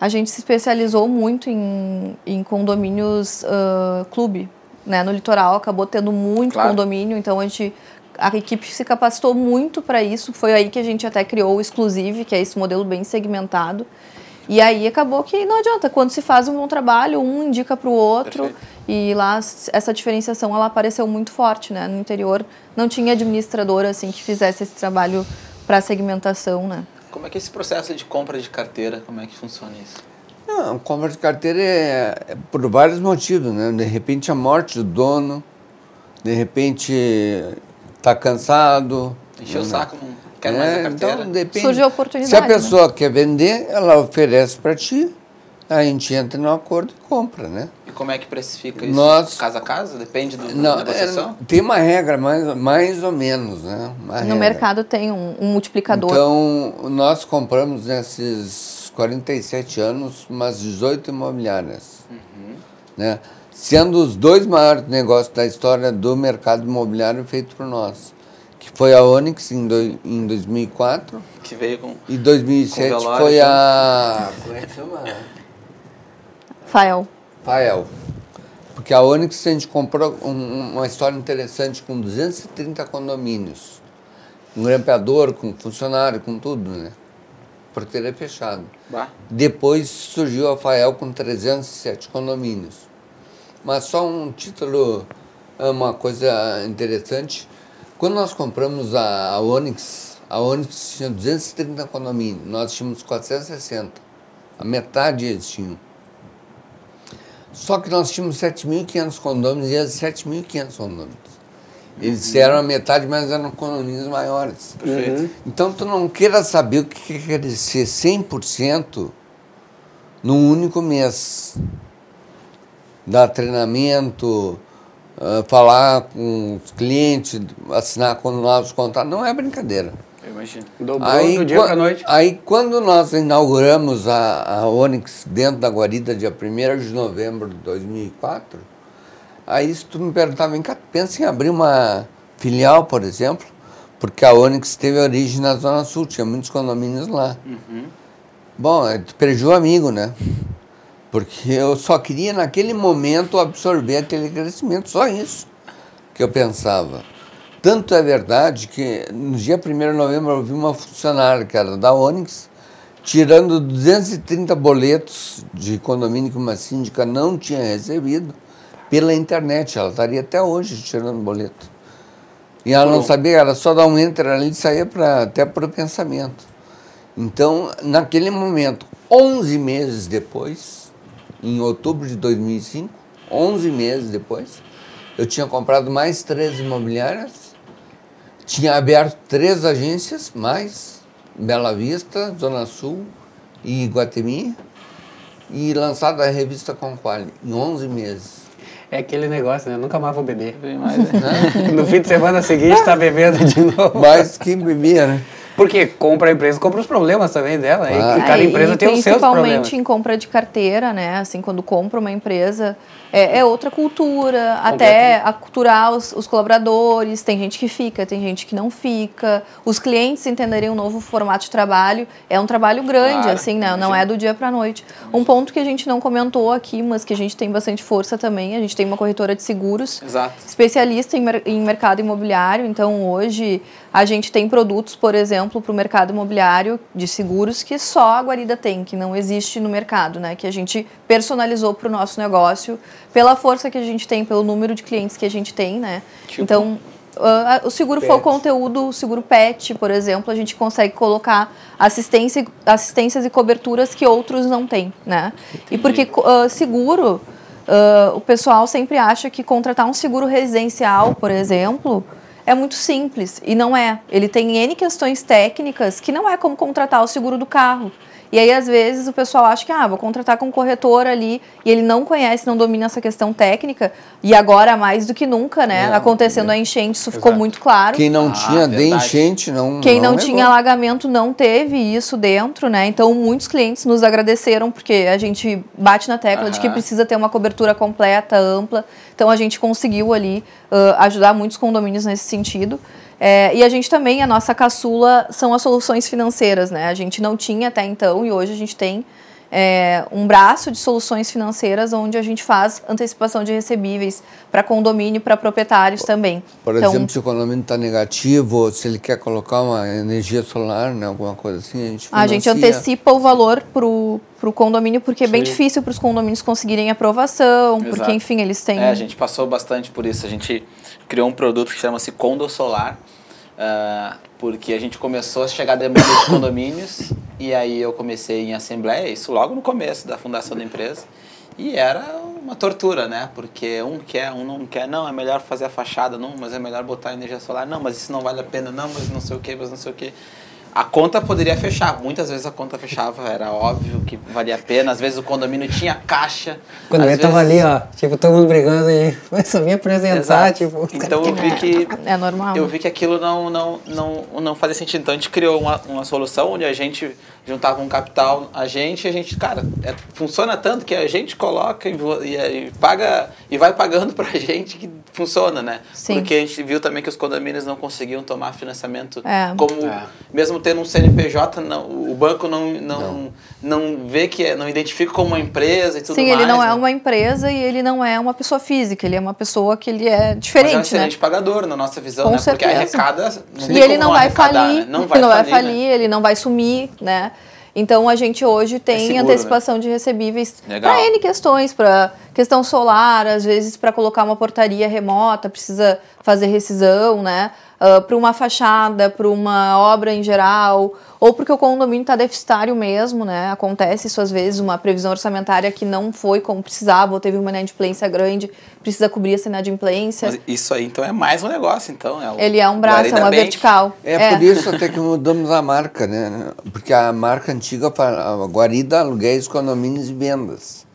A gente se especializou muito em, em condomínios uh, clube, né? No litoral acabou tendo muito claro. Condomínio, então a gente, a equipe se capacitou muito para isso, foi aí que a gente até criou o Exclusive, que é esse modelo bem segmentado, e aí acabou que não adianta, quando se faz um bom trabalho, um indica para o outro, perfeito. E lá essa diferenciação ela apareceu muito forte, né? No interior não tinha administrador assim, que fizesse esse trabalho para segmentação, né? Como é que é esse processo de compra de carteira, como é que funciona isso? Não, compra de carteira é, é por vários motivos, né? De repente a morte do dono, de repente tá cansado. Encheu o saco, não quer é, mais a carteira. Então, depende. Surge a oportunidade. Se a pessoa né? quer vender, ela oferece para ti, a gente entra no acordo e compra, né? E como é que precifica isso? Nós, casa a casa? Depende do, não, da negociação? É, tem uma regra, mais, mais ou menos, né? Uma no regra. Mercado tem um, um multiplicador. Então, nós compramos nesses quarenta e sete anos umas dezoito imobiliárias. Uhum. Né? Sendo os dois maiores negócios da história do mercado imobiliário feito por nós. Que foi a Ônix em, do, em dois mil e quatro. Que veio com... E dois mil e sete com velório, foi a... Como é que chama? Rafael. Rafael. Porque a Ônix a gente comprou um, uma história interessante com duzentos e trinta condomínios. Um grampeador, com funcionário, com tudo, né? Porteira fechada. Bah. Depois surgiu a Rafael com trezentos e sete condomínios. Mas só um título, uma coisa interessante. Quando nós compramos a, a Ônix, a Ônix tinha duzentos e trinta condomínios. Nós tínhamos quatrocentos e sessenta. A metade eles tinham. Só que nós tínhamos sete mil e quinhentos condôminos e eles sete mil e quinhentos condôminos. Eles uhum. eram a metade, mas eram condomínios maiores. Perfeito. Uhum. Então, tu não queira saber o que quer crescer cem por cento num único mês. Dar treinamento, uh, falar com os clientes, assinar com novos contratos. Não é brincadeira. Eu imagino. Dobrou aí, do dia para a noite. Aí, quando nós inauguramos a, a Ônix dentro da Guarida, dia primeiro de novembro de dois mil e quatro, aí se tu me perguntava, vem cá, pensa em abrir uma filial, por exemplo, Porque a Ônix teve origem na Zona Sul, tinha muitos condomínios lá. Uhum. Bom, perdi o amigo, né? Porque eu só queria, naquele momento, absorver aquele crescimento, só isso que eu pensava. Tanto é verdade que, no dia primeiro de novembro, eu vi uma funcionária, cara, da Ônix, tirando duzentos e trinta boletos de condomínio que uma síndica não tinha recebido pela internet. Ela estaria até hoje tirando boleto. E ela não sabia, era só dar um enter ali e sair pra, até para o pensamento. Então, naquele momento, onze meses depois, em outubro de dois mil e cinco, onze meses depois, eu tinha comprado mais três imobiliárias, tinha aberto três agências, mais Bela Vista, Zona Sul e Iguatemi, e lançado a revista Conquali, em onze meses. É aquele negócio, né? Eu nunca mais vou beber. Mais, né? No fim de semana seguinte está bebendo de novo. Mas quem bebia, né? Porque compra a empresa, compra os problemas também dela. Ah. E cada empresa e tem os seus problemas. Principalmente em compra de carteira, né? Assim, quando compra uma empresa, é, é outra cultura. Até aculturar os, os colaboradores. Tem gente que fica, tem gente que não fica. Os clientes entenderem um novo formato de trabalho. É um trabalho grande, claro, assim, né? Não é do dia para a noite. Um ponto que a gente não comentou aqui, mas que a gente tem bastante força também. A gente tem uma corretora de seguros. Exato. Especialista em, mer em mercado imobiliário. Então, hoje, a gente tem produtos, por exemplo, para o mercado imobiliário de seguros que só a Guarida tem, que não existe no mercado, né? Que a gente personalizou para o nosso negócio, pela força que a gente tem, pelo número de clientes que a gente tem, né? Tipo, então, uh, o seguro pet. For conteúdo, o seguro pet, por exemplo, a gente consegue colocar assistência, assistências e coberturas que outros não têm, né? Entendi. E porque uh, seguro, uh, o pessoal sempre acha que contratar um seguro residencial, por exemplo, é muito simples, e não é. Ele tem N questões técnicas que não é como contratar o seguro do carro. E aí, às vezes, o pessoal acha que, ah, vou contratar com um corretor ali, e ele não conhece, não domina essa questão técnica, e agora, mais do que nunca, né, não, acontecendo é. a enchente, isso Exato. Ficou muito claro. Quem não ah, tinha de enchente, não Quem não, não tinha alagamento não teve isso dentro, né, então muitos clientes nos agradeceram, porque a gente bate na tecla uh -huh. de que precisa ter uma cobertura completa, ampla, então a gente conseguiu ali uh, ajudar muitos condomínios nesse sentido. É, e a gente também, a nossa caçula são as soluções financeiras, né? A gente não tinha até então e hoje a gente tem é, um braço de soluções financeiras onde a gente faz antecipação de recebíveis para condomínio, para proprietários também. Por então, exemplo, se o condomínio está negativo, ou se ele quer colocar uma energia solar, né, alguma coisa assim, a gente financia. A gente antecipa o valor para o para o condomínio, porque é bem Sim. difícil para os condomínios conseguirem aprovação, Exato. Porque, enfim, eles têm... É, a gente passou bastante por isso, a gente criou um produto que chama-se Condo Solar, uh, porque a gente começou a chegar a demanda de condomínios, e aí eu comecei em assembleia, isso logo no começo da fundação da empresa, e era uma tortura, né, porque um quer, um não quer, não, é melhor fazer a fachada, não, mas é melhor botar energia solar, não, mas isso não vale a pena, não, mas não sei o que, mas não sei o que... A conta poderia fechar, muitas vezes a conta fechava, era óbvio que valia a pena, às vezes o condomínio tinha caixa. Quando eu vezes... tava ali, ó, tipo, todo mundo brigando e vai só me apresentar, Exato. Tipo... Então eu vi que... É normal. Eu vi que aquilo não, não, não, não fazia sentido, então a gente criou uma, uma solução onde a gente juntava um capital, a gente, a gente, cara, é, funciona tanto que a gente coloca e, e, e paga, e vai pagando pra gente que funciona, né? Sim. Porque a gente viu também que os condomínios não conseguiam tomar financiamento é. como... É. mesmo tendo um C N P J, não, o banco não, não, não. não vê que é, não identifica como uma empresa e tudo Sim, mais. Sim, ele não né? é uma empresa e ele não é uma pessoa física, ele é uma pessoa que ele é diferente, Mas é um excelente né? pagador, na nossa visão, Com né? Certeza. Porque arrecada... Não e ele não vai falir, né? não vai não falir, vai falir né? ele não vai sumir, né? Então, a gente hoje tem é seguro, antecipação né? de recebíveis para N questões, para questão solar, às vezes para colocar uma portaria remota, precisa fazer rescisão, né? Uh, para uma fachada, para uma obra em geral, ou porque o condomínio está deficitário mesmo, né? Acontece isso às vezes, uma previsão orçamentária que não foi como precisava, ou teve uma inadimplência grande, precisa cobrir essa inadimplência. Mas isso aí, então, é mais um negócio, então. É o Ele é um braço, é uma vertical. É, é por isso até que mudamos a marca, né? Porque a marca antiga, a Guarida, aluguéis, condomínios e vendas.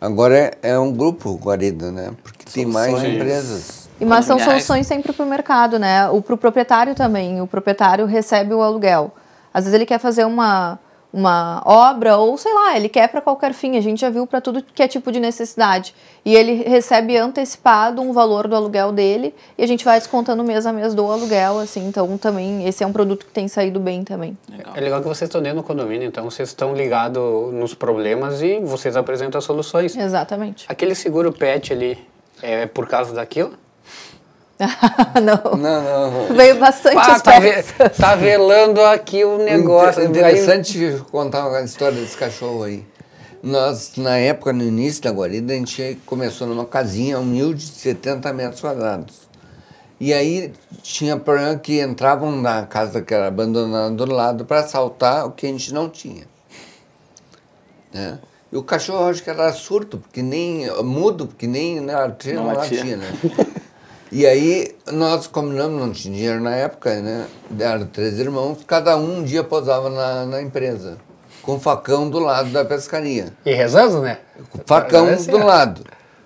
Agora é, é um grupo Guarida, né? Porque Soluções. Tem mais empresas. E mas são soluções sempre para o mercado, né? O pro proprietário também. O proprietário recebe o aluguel. Às vezes ele quer fazer uma, uma obra, ou sei lá, ele quer para qualquer fim, a gente já viu para tudo que é tipo de necessidade. E ele recebe antecipado um valor do aluguel dele e a gente vai descontando mês a mês do aluguel, assim, então também esse é um produto que tem saído bem também. Legal. É legal que vocês estão dentro do condomínio, então vocês estão ligados nos problemas e vocês apresentam as soluções. Exatamente. Aquele seguro pet ali, é por causa daquilo? não. não, não, não. Veio bastante ah, tá, ve tá velando aqui o negócio. Inter interessante daí... contar uma história desse cachorro aí. Nós, na época, no início da Guarida, a gente começou numa casinha humilde de setenta metros quadrados. E aí tinha problema que entravam na casa que era abandonada do lado para assaltar o que a gente não tinha. Né? E o cachorro, acho que era surdo, porque nem mudo, porque nem na latina, não latia, né? E aí, nós combinamos, não tinha dinheiro na época, né? Eram três irmãos, cada um um dia posava na, na empresa, com o facão do lado da pescaria. E rezando, né? Com o facão do lado.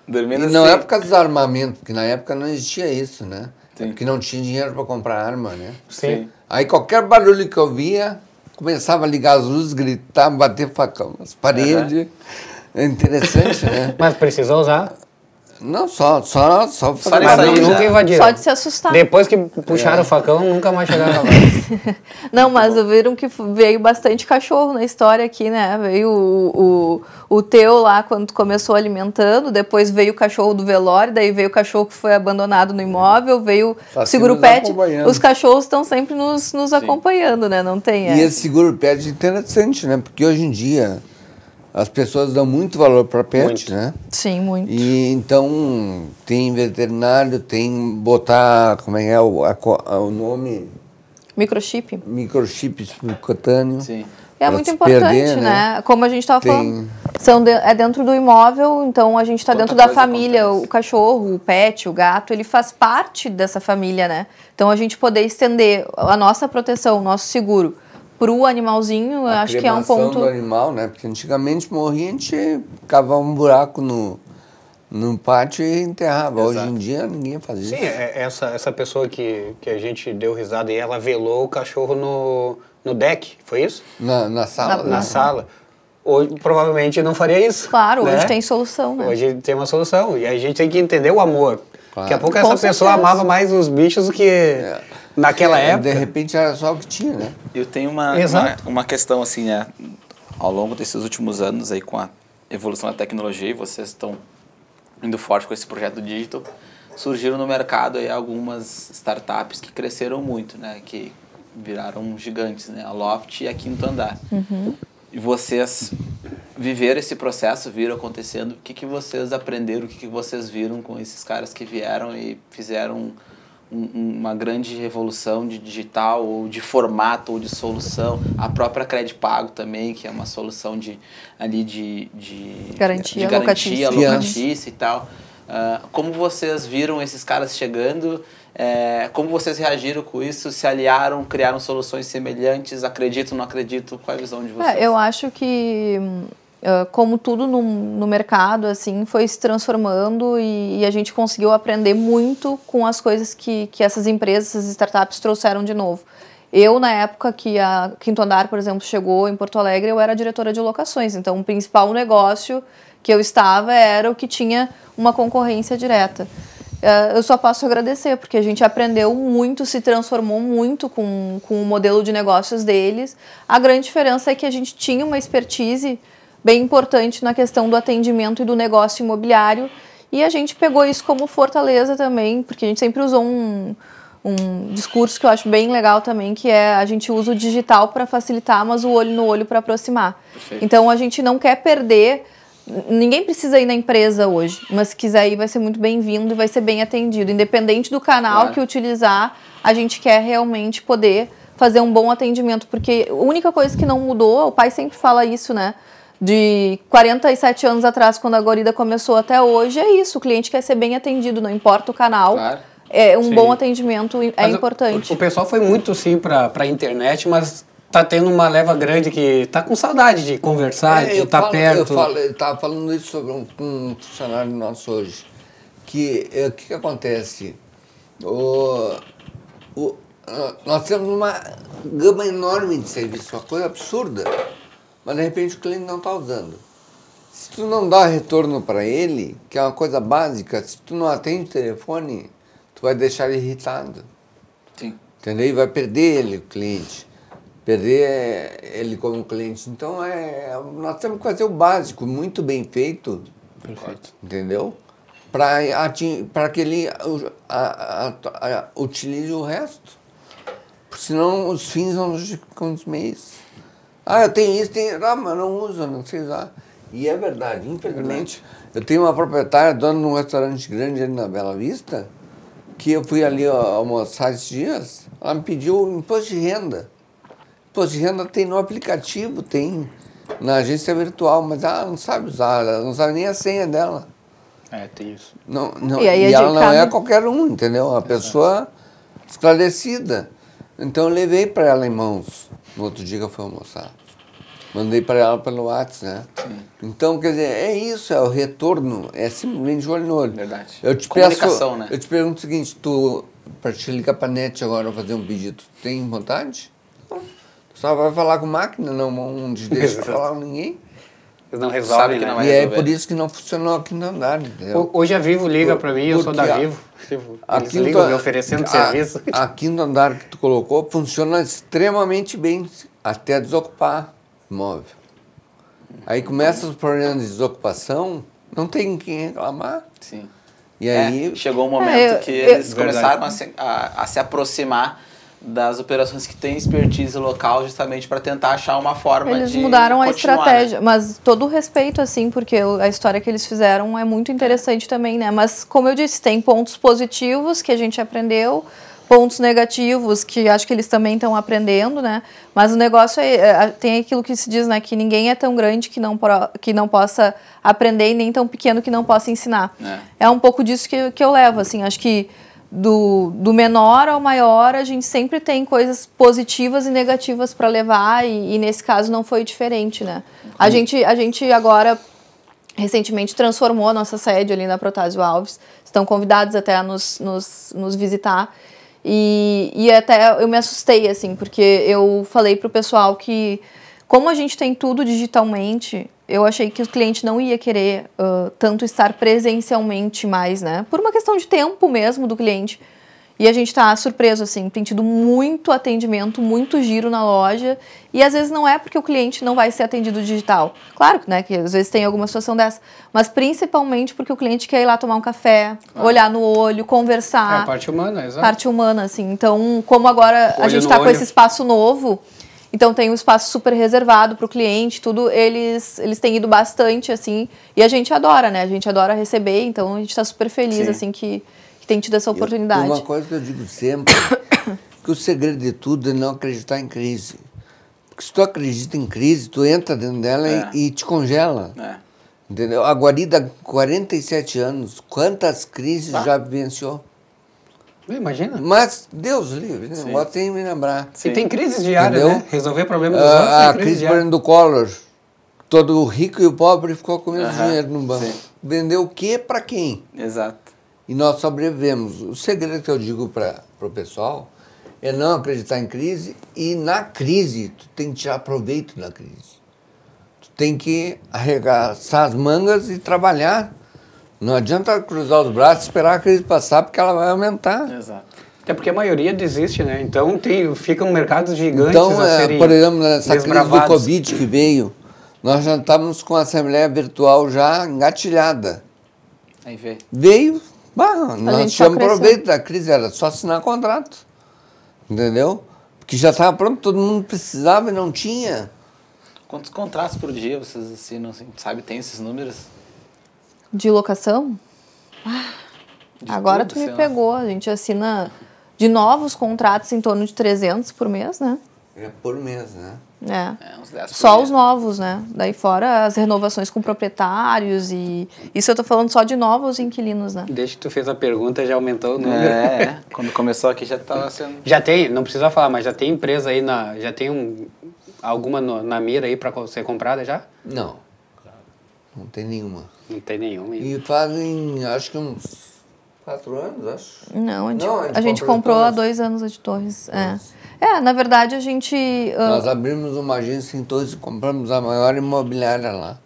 Dormindo e não assim. É por causa do armamento, porque na época não existia isso, né? Sim. Porque não tinha dinheiro para comprar arma, né? Sim. Aí qualquer barulho que eu via, começava a ligar as luzes, gritar, bater facão nas paredes. Uhum. É interessante, né? Mas precisou usar? Não, só, só, só, só, de sair, nunca invadiram. Só de se assustar. Depois que puxaram é. o facão, nunca mais chegaram mais. Não, mas viram que veio bastante cachorro na história aqui, né? Veio o, o, o teu lá, quando começou alimentando, depois veio o cachorro do velório, daí veio o cachorro que foi abandonado no imóvel, veio tá o seguro pet. Os cachorros estão sempre nos, nos acompanhando, né? Não tem essa. E esse seguro pet é interessante, né? Porque hoje em dia... as pessoas dão muito valor para pet, muito. Né? Sim, muito. E então tem veterinário, tem botar, como é que é o, a, o nome? Microchip. Microchip subcutâneo. Sim. É muito importante, perder, né? né? Como a gente estava falando, são de, é dentro do imóvel, então a gente está dentro da família. Acontece. O cachorro, o pet, o gato, ele faz parte dessa família, né? Então a gente poder estender a nossa proteção, o nosso seguro. Para o animalzinho, eu acho que é um ponto... do animal, né? Porque antigamente morria, a gente cavava um buraco no, no pátio e enterrava. Exato. Hoje em dia ninguém faz isso. Sim, essa, essa pessoa que, que a gente deu risada e ela velou o cachorro no, no deck, foi isso? Na, na sala. Na, né? na sala. Hoje provavelmente não faria isso. Claro, né? Hoje tem solução, né? Hoje tem uma solução e a gente tem que entender o amor. Claro. Daqui a pouco Com essa certeza. pessoa amava mais os bichos do que... É. Naquela é, época... De repente era só o que tinha, né? Eu tenho uma, uma, uma questão, assim, né? Ao longo desses últimos anos, aí, com a evolução da tecnologia, e vocês estão indo forte com esse projeto digital, surgiram no mercado aí algumas startups que cresceram muito, né? Que viraram gigantes, né? A Loft e a Quinto Andar. Uhum. E vocês viveram esse processo, viram acontecendo. O que, que vocês aprenderam, o que, que vocês viram com esses caras que vieram e fizeram... uma grande revolução de digital, ou de formato, ou de solução. A própria Crédito Pago também, que é uma solução de, ali de, de garantia, de garantia locatícia e tal. Uh, como vocês viram esses caras chegando? É, como vocês reagiram com isso? Se aliaram, criaram soluções semelhantes? Acredito, não acredito? Qual é a visão de vocês? É, eu acho que... como tudo no, no mercado, assim, foi se transformando e, e a gente conseguiu aprender muito com as coisas que, que essas empresas, essas startups trouxeram de novo. Eu, na época que a Quinto Andar, por exemplo, chegou em Porto Alegre, eu era diretora de locações, então o principal negócio que eu estava era o que tinha uma concorrência direta. Eu só posso agradecer, porque a gente aprendeu muito, se transformou muito com, com o modelo de negócios deles. A grande diferença é que a gente tinha uma expertise bem importante na questão do atendimento e do negócio imobiliário, e a gente pegou isso como fortaleza também, porque a gente sempre usou um, um discurso que eu acho bem legal também, que é a gente usa o digital para facilitar, mas o olho no olho para aproximar. Perfeito. Então a gente não quer perder, ninguém precisa ir na empresa hoje, mas se quiser ir vai ser muito bem-vindo e vai ser bem atendido, independente do canal claro. que utilizar, a gente quer realmente poder fazer um bom atendimento, porque a única coisa que não mudou, o pai sempre fala isso, né? De quarenta e sete anos atrás, quando a Guarida começou até hoje, é isso. O cliente quer ser bem atendido, não importa o canal. Claro. É, um Sim. bom atendimento é mas importante. O, o pessoal foi muito, sim, para a internet, mas tá tendo uma leva grande que tá com saudade de conversar, é, de estar tá perto. Eu, falo, eu tava falando isso sobre um, um funcionário nosso hoje. Que o que, que acontece? O, o, nós temos uma gama enorme de serviço, uma coisa absurda. mas de repente o cliente não está usando. Se tu não dá retorno para ele, que é uma coisa básica, se tu não atende o telefone, tu vai deixar ele irritado. Sim. Entendeu? E vai perder ele, o cliente. Perder ele como cliente. Então, é, nós temos que fazer o básico, muito bem feito. Perfeito. Entendeu? Para que ele a, a, a, utilize o resto. Porque senão os fins vão com os meios. Ah, eu tenho isso, tenho... Ah, mas não uso, não sei usar. E é verdade, infelizmente. Eu tenho uma proprietária, dona de um restaurante grande ali na Bela Vista, que eu fui ali almoçar esses dias, ela me pediu imposto de renda. Imposto de renda tem no aplicativo, tem na agência virtual, mas ela não sabe usar, ela não sabe nem a senha dela. É, tem isso. Não, não, e aí e é ela não é qualquer um, entendeu? Uma pessoa esclarecida. Então eu levei para ela em mãos, no outro dia que eu fui almoçar. Mandei para ela pelo WhatsApp, né? Sim. Então, quer dizer, é isso, é o retorno, é simplesmente de olho no olho. Verdade. Eu te Comunicação, peço, né? Eu te pergunto o seguinte, tu, para te ligar para a net agora fazer um pedido, tu tem vontade? Não. Tu só vai falar com máquina, não, não deixa de falar com ninguém. Eles não resolvem, né? E é por isso que não funcionou aqui no andar, entendeu? Hoje a Vivo liga para mim, eu sou da Vivo. Eles ligam me oferecendo serviço. A Quinto Andar que tu colocou funciona extremamente bem, até desocupar. Imóvel. Aí começam os problemas de desocupação, não tem quem reclamar. Sim. E é, aí chegou um momento é, eu, que eles eu, começaram a se, a, a se aproximar das operações que têm expertise local, justamente para tentar achar uma forma eles de. Eles mudaram a estratégia, né? Mas todo o respeito, assim, porque a história que eles fizeram é muito interessante também, né? Mas, como eu disse, tem pontos positivos que a gente aprendeu. Pontos negativos, que acho que eles também estão aprendendo, né? Mas o negócio é, é, tem aquilo que se diz, né? Que ninguém é tão grande que não, pro, que não possa aprender e nem tão pequeno que não possa ensinar. É, é um pouco disso que, que eu levo, assim. Acho que do, do menor ao maior, a gente sempre tem coisas positivas e negativas para levar e, e nesse caso não foi diferente, né? A gente, a gente agora... recentemente transformou a nossa sede ali na Protásio Alves. Estão convidados até a nos, nos, nos visitar. E, e até eu me assustei, assim, porque eu falei pro pessoal que, como a gente tem tudo digitalmente, eu achei que o cliente não ia querer uh, tanto estar presencialmente mais, né? Por uma questão de tempo mesmo do cliente. E a gente tá surpreso, assim, tem tido muito atendimento, muito giro na loja. E às vezes não é porque o cliente não vai ser atendido digital. Claro, né, que às vezes tem alguma situação dessa. Mas principalmente porque o cliente quer ir lá tomar um café, ah. olhar no olho, conversar. É a parte humana, exato. Parte humana, assim. Então, como agora a gente tá com esse espaço novo, então tem um espaço super reservado para o cliente, tudo, eles, eles têm ido bastante, assim. E a gente adora, né? A gente adora receber, então a gente tá super feliz, sim, assim, que... tem tido essa oportunidade. Eu, uma coisa que eu digo sempre, que o segredo de tudo é não acreditar em crise. Porque se tu acredita em crise, tu entra dentro dela é. e, e te congela. É. Entendeu? A Guarida, quarenta e sete anos, quantas crises ah. já vivenciou? Imagina. Mas, Deus livre, né? Bota sem me lembrar. E tem crises diárias, entendeu? Né? Resolver problemas dos outros. A crise, crise por exemplo, do Collor. Todo o rico e o pobre ficou com menos uh-huh. dinheiro no banco. Sim. Vendeu o quê para quem? Exato. E nós sobrevivemos. O segredo que eu digo para o pessoal é não acreditar em crise e na crise tu tem que tirar proveito da crise. Tu tem que arregaçar as mangas e trabalhar. Não adianta cruzar os braços e esperar a crise passar porque ela vai aumentar. Exato. Até porque a maioria desiste, né? Então tem, ficam mercados gigantes então, a serem por exemplo, nessa crise do Covid que veio, nós já estávamos com a Assembleia Virtual já engatilhada. Aí veio. Veio... Bah, nós tivemos proveito da crise, era só assinar contrato, entendeu? Porque já estava pronto, todo mundo precisava e não tinha. Quantos contratos por dia vocês assinam, assim, sabe, tem esses números? De locação? Ah, de agora tudo, tu me pegou, lá. A gente assina de novos contratos em torno de trezentos por mês, né? É por mês, né? É, é uns dez por só mês. Os novos, né? Daí fora as renovações com proprietários e... Isso eu tô falando só de novos inquilinos, né? Desde que tu fez a pergunta, já aumentou o número. É, quando começou aqui já tava sendo... Já tem, não precisa falar, mas já tem empresa aí, na, já tem um, alguma no, na mira aí pra ser comprada já? Não, não tem nenhuma. Não tem nenhuma. Ainda. E fazem, acho que uns quatro anos, acho. Não, a gente, não, a gente, a gente comprou há dois anos a de Torres, é. É, na verdade a gente... Uh... Nós abrimos uma agência em Torres e compramos a maior imobiliária lá.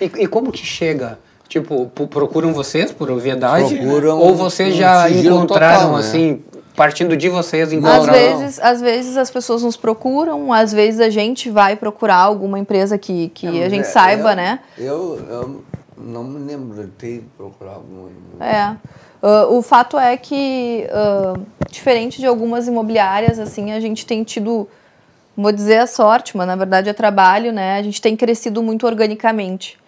E, e como que chega? Tipo, procuram vocês por obviedade? Procuram. Ou vocês já encontraram, total, assim... Né? Partindo de vocês, encontrar... Às vezes, às vezes as pessoas nos procuram, às vezes a gente vai procurar alguma empresa que, que não, a gente é, saiba, eu, né? Eu, eu não me lembro de ter procurado alguma empresa. É. Uh, o fato é que, uh, diferente de algumas imobiliárias, assim, a gente tem tido, vou dizer a sorte, mas na verdade é trabalho, né? A gente tem crescido muito organicamente.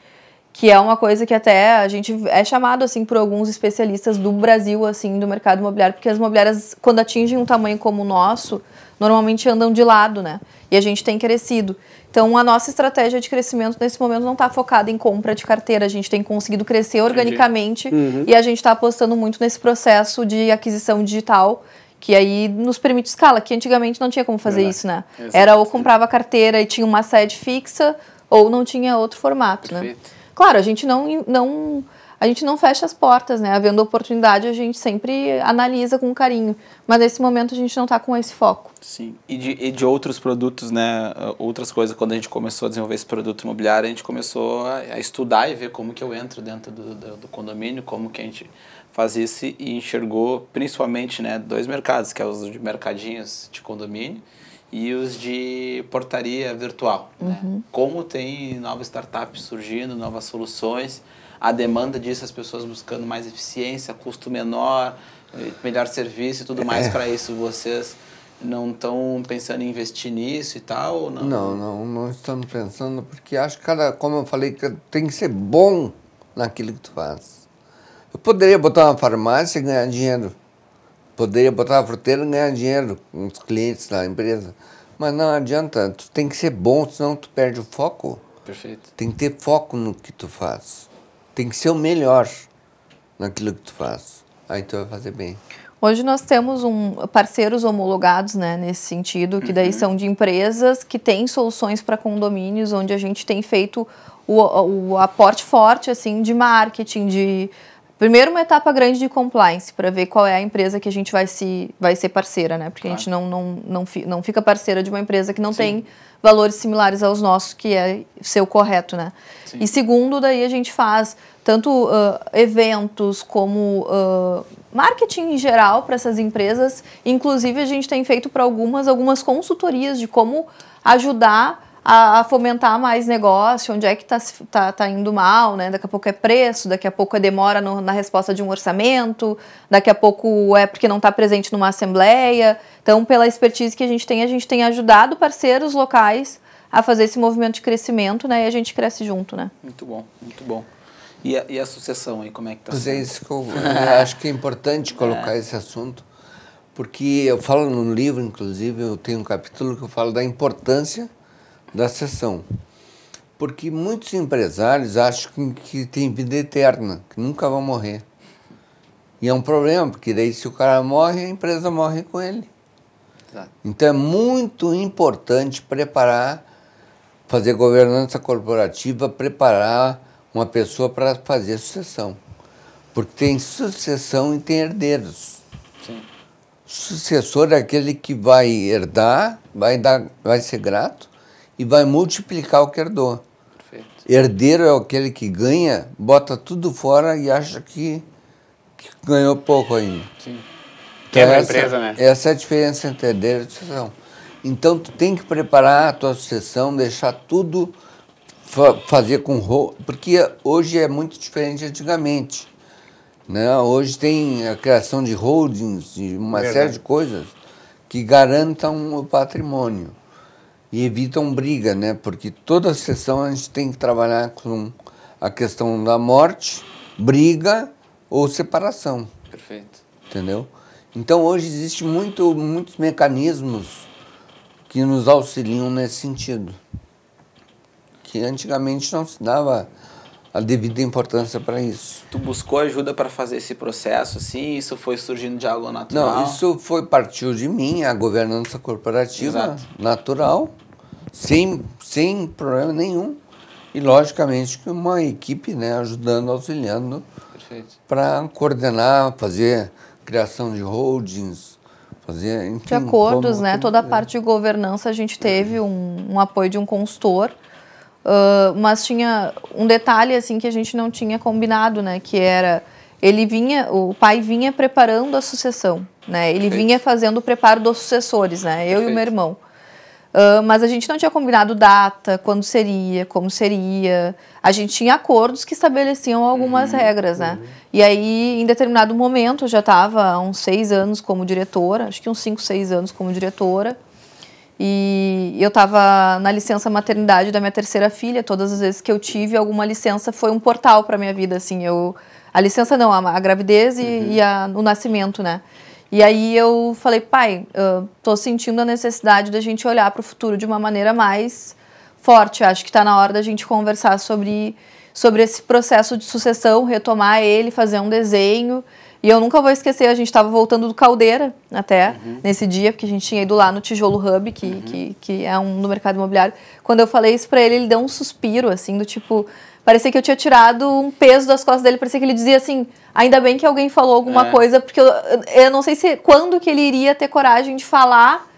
Que é uma coisa que até a gente é chamado, assim, por alguns especialistas do Brasil, assim, do mercado imobiliário, porque as imobiliárias, quando atingem um tamanho como o nosso, normalmente andam de lado, né? E a gente tem crescido. Então, a nossa estratégia de crescimento, nesse momento, não está focada em compra de carteira. A gente tem conseguido crescer organicamente. Uhum. E a gente está apostando muito nesse processo de aquisição digital, que aí nos permite escala, que antigamente não tinha como fazer Verdade. isso, né? Exatamente. Era ou comprava carteira e tinha uma sede fixa, ou não tinha outro formato, Perfeito. né? Claro, a gente não, não, a gente não fecha as portas, né? Havendo oportunidade, a gente sempre analisa com carinho. Mas nesse momento a gente não está com esse foco. Sim, e de, e de outros produtos, né? Outras coisas, quando a gente começou a desenvolver esse produto imobiliário, a gente começou a, a estudar e ver como que eu entro dentro do, do, do condomínio, como que a gente faz isso, e enxergou principalmente, né, dois mercados, que é os de mercadinhos de condomínio e os de portaria virtual. Né? Uhum. Como tem novas startups surgindo, novas soluções, a demanda disso, as pessoas buscando mais eficiência, custo menor, melhor serviço e tudo mais. É. Para isso, vocês não estão pensando em investir nisso e tal? Ou não? Não, não, não estamos pensando, porque acho que, cada, como eu falei, que tem que ser bom naquilo que tu faz. Eu poderia botar uma farmácia e ganhar dinheiro. Poderia botar a fruteira e ganhar dinheiro com os clientes da empresa. Mas não adianta, tu tem que ser bom, senão tu perde o foco. Perfeito. Tem que ter foco no que tu faz. Tem que ser o melhor naquilo que tu faz. Aí tu vai fazer bem. Hoje nós temos um, parceiros homologados, né, nesse sentido, que daí uhum. são de empresas que têm soluções para condomínios, onde a gente tem feito o, o aporte forte, assim, de marketing, de... Primeiro, uma etapa grande de compliance, para ver qual é a empresa que a gente vai, se, vai ser parceira, né? Porque claro. a gente não, não, não, fi, não fica parceira de uma empresa que não Sim. tem valores similares aos nossos, que é ser o correto, né? Sim. E segundo, daí a gente faz tanto uh, eventos como uh, marketing em geral para essas empresas. Inclusive, a gente tem feito para algumas, algumas consultorias de como ajudar a fomentar mais negócio, onde é que está tá, tá indo mal, né? Daqui a pouco é preço, daqui a pouco é demora no, na resposta de um orçamento, daqui a pouco é porque não está presente numa assembleia. Então, pela expertise que a gente tem, a gente tem ajudado parceiros locais a fazer esse movimento de crescimento, né? E a gente cresce junto, né? Muito bom, muito bom. E a, e a sucessão aí, como é que está? Pois é, isso que eu, eu acho que é importante colocar é. esse assunto, porque eu falo no livro, inclusive, eu tenho um capítulo que eu falo da importância da sessão, porque muitos empresários acham que tem vida eterna, que nunca vão morrer, e é um problema, porque daí se o cara morre, a empresa morre com ele. Exato. Então é muito importante preparar, fazer governança corporativa, preparar uma pessoa para fazer sucessão, porque tem sucessão e tem herdeiros. Sim. Sucessor é aquele que vai herdar, vai dar, vai ser grato e vai multiplicar o que herdou. Perfeito. Herdeiro é aquele que ganha, bota tudo fora e acha que, que ganhou pouco ainda. Sim. Então quebra a empresa, né? Essa é a diferença entre herdeiro e sucessão. Então, tu tem que preparar a tua sucessão, deixar tudo, fa fazer com roupa, porque hoje é muito diferente de antigamente. Né? Hoje tem a criação de holdings, e uma Verdade. série de coisas que garantam o patrimônio e evitam briga, né? Porque toda sessão a gente tem que trabalhar com a questão da morte, briga ou separação. Perfeito. Entendeu? Então hoje existem muito, muitos mecanismos que nos auxiliam nesse sentido, que antigamente não se dava a devida importância para isso. Tu buscou ajuda para fazer esse processo, assim? Isso foi surgindo de algo natural? Não, isso foi, partiu de mim, a governança corporativa Exato. natural, sem, sem problema nenhum. E, logicamente, uma equipe, né, ajudando, auxiliando para coordenar, fazer criação de holdings, Fazia, enfim, de acordos, como, né? Como, toda a parte de governança a gente teve um, um apoio de um consultor, uh, mas tinha um detalhe assim que a gente não tinha combinado, né? Que era ele vinha, o pai vinha preparando a sucessão, né? Ele Perfeito. vinha fazendo o preparo dos sucessores, né? Eu Perfeito. e o meu irmão. Uh, mas a gente não tinha combinado data, quando seria, como seria. A gente tinha acordos que estabeleciam algumas uhum, regras, né? Uhum. E aí, em determinado momento, eu já estava há uns seis anos como diretora, acho que uns cinco, seis anos como diretora, e eu estava na licença maternidade da minha terceira filha. Todas as vezes que eu tive alguma licença, foi um portal para a minha vida, assim. Eu, a licença não, a, a gravidez e, uhum. e a, o nascimento, né? E aí eu falei, pai, eu tô sentindo a necessidade da gente olhar para o futuro de uma maneira mais forte. Acho que está na hora da gente conversar sobre, sobre esse processo de sucessão, retomar ele, fazer um desenho. E eu nunca vou esquecer, a gente estava voltando do Caldeira até uhum. nesse dia, porque a gente tinha ido lá no Tijolo Hub, que, uhum. que, que é um do mercado imobiliário. Quando eu falei isso para ele, ele deu um suspiro, assim, do tipo... Parecia que eu tinha tirado um peso das costas dele. Parecia que ele dizia assim, ainda bem que alguém falou alguma é. coisa, porque eu, eu não sei se quando que ele iria ter coragem de falar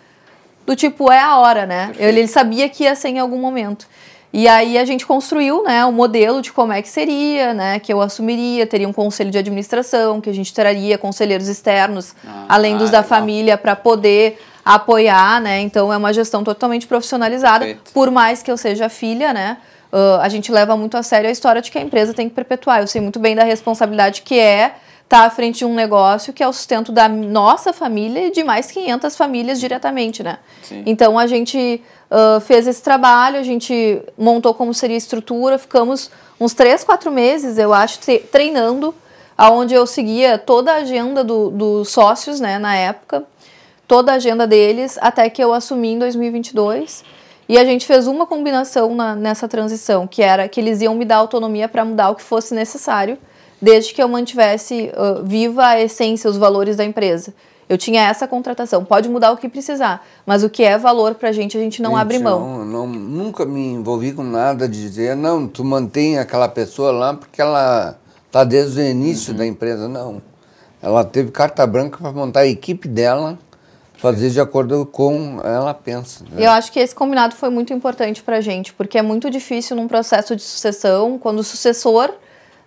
do tipo, é a hora, né? Ele, ele sabia que ia ser em algum momento. E aí a gente construiu, né, o modelo de como é que seria, né, que eu assumiria, teria um conselho de administração, que a gente traria conselheiros externos, ah, além ah, dos da legal. família, para poder... apoiar, né? Então é uma gestão totalmente profissionalizada, Perfeito. por mais que eu seja filha, né? Uh, a gente leva muito a sério a história de que a empresa tem que perpetuar. Eu sei muito bem da responsabilidade que é estar à frente de um negócio que é o sustento da nossa família e de mais quinhentas famílias diretamente, né? Sim. Então a gente uh, fez esse trabalho, a gente montou como seria a estrutura, ficamos uns três, quatro meses, eu acho, treinando, aonde eu seguia toda a agenda do, dos sócios, né? Na época. Toda a agenda deles, até que eu assumi em dois mil e vinte e dois. E a gente fez uma combinação na, nessa transição, que era que eles iam me dar autonomia para mudar o que fosse necessário, desde que eu mantivesse uh, viva a essência, os valores da empresa. Eu tinha essa contratação, pode mudar o que precisar, mas o que é valor para a gente, a gente não gente, abre mão. Eu não, nunca me envolvi com nada de dizer, não, tu mantém aquela pessoa lá porque ela está desde o início uhum. da empresa. Não, ela teve carta branca para montar a equipe dela, fazer de acordo com ela pensa. Né? Eu acho que esse combinado foi muito importante pra gente, porque é muito difícil num processo de sucessão, quando o sucessor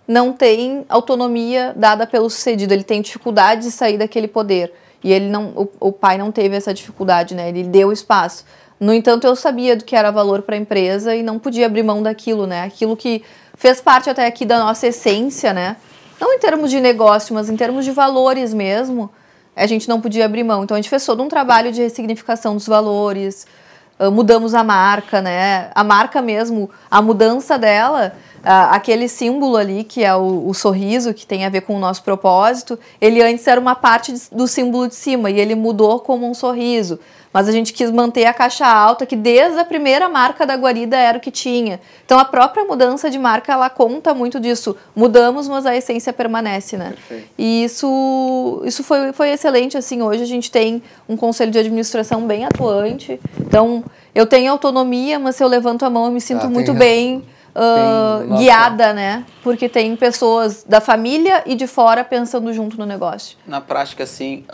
não tem autonomia dada pelo sucedido, ele tem dificuldade de sair daquele poder. E ele não, o, o pai não teve essa dificuldade, né? Ele deu espaço. No entanto, eu sabia do que era valor para a empresa e não podia abrir mão daquilo, né? Aquilo que fez parte até aqui da nossa essência, né? Não em termos de negócio, mas em termos de valores mesmo. A gente não podia abrir mão. Então, a gente fez todo um trabalho de ressignificação dos valores, mudamos a marca, né? A marca mesmo, a mudança dela, aquele símbolo ali, que é o, o sorriso, que tem a ver com o nosso propósito, ele antes era uma parte do símbolo de cima, e ele mudou como um sorriso. Mas a gente quis manter a caixa alta, que desde a primeira marca da Guarida era o que tinha. Então, a própria mudança de marca, ela conta muito disso. Mudamos, mas a essência permanece, né? Perfeito. E isso, isso foi, foi excelente, assim. Hoje a gente tem um conselho de administração bem atuante. Então, eu tenho autonomia, mas se eu levanto a mão, eu me sinto ah, muito bem uh, tem, guiada, né? Porque tem pessoas da família e de fora pensando junto no negócio. Na prática, assim,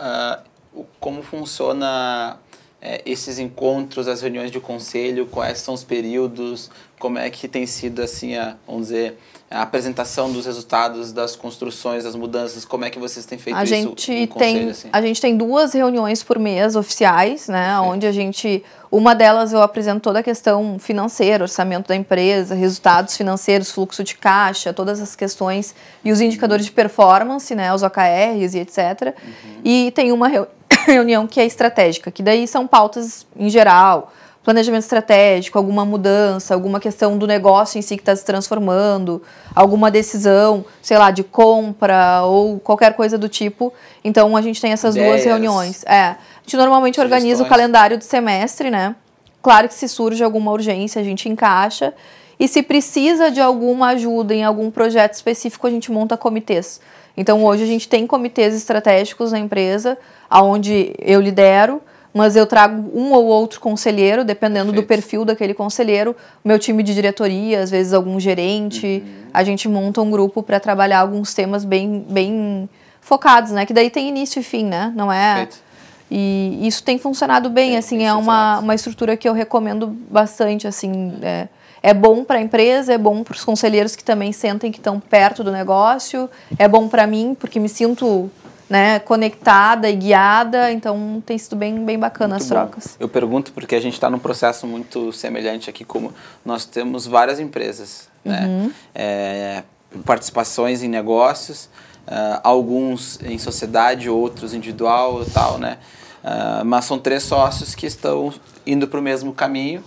uh, como funciona... É, esses encontros, as reuniões de conselho, quais são os períodos, como é que tem sido, assim, a, vamos dizer, a apresentação dos resultados das construções, das mudanças, como é que vocês têm feito a isso gente em conselho, tem, assim? A gente tem duas reuniões por mês oficiais, né, Sim. onde a gente, uma delas eu apresento toda a questão financeira, orçamento da empresa, resultados financeiros, fluxo de caixa, todas as questões e os indicadores uhum. de performance, né, os O K Rs e etcétera. Uhum. E tem uma reunião reunião que é estratégica, que daí são pautas em geral, planejamento estratégico, alguma mudança, alguma questão do negócio em si que está se transformando, alguma decisão, sei lá, de compra ou qualquer coisa do tipo. Então, a gente tem essas Ideias. duas reuniões. É, a gente normalmente Sugestões. organiza o calendário do semestre, né? Claro que se surge alguma urgência, a gente encaixa. E se precisa de alguma ajuda em algum projeto específico, a gente monta comitês. Então, hoje a gente tem comitês estratégicos na empresa, aonde eu lidero, mas eu trago um ou outro conselheiro, dependendo Perfeito. do perfil daquele conselheiro, meu time de diretoria, às vezes algum gerente, uhum. a gente monta um grupo para trabalhar alguns temas bem, bem focados, né? Que daí tem início e fim, né? Não é... Perfeito. E isso tem funcionado bem, tem, assim, é uma, uma estrutura que eu recomendo bastante, assim, é, é bom para a empresa, é bom para os conselheiros que também sentem que estão perto do negócio, é bom para mim, porque me sinto, né, conectada e guiada, então tem sido bem, bem bacana muito as trocas. Bom. Eu pergunto porque a gente está num processo muito semelhante aqui, como nós temos várias empresas, uhum, né, é, participações em negócios, Uh, alguns em sociedade, outros individual e tal, né? Uh, mas são três sócios que estão indo para o mesmo caminho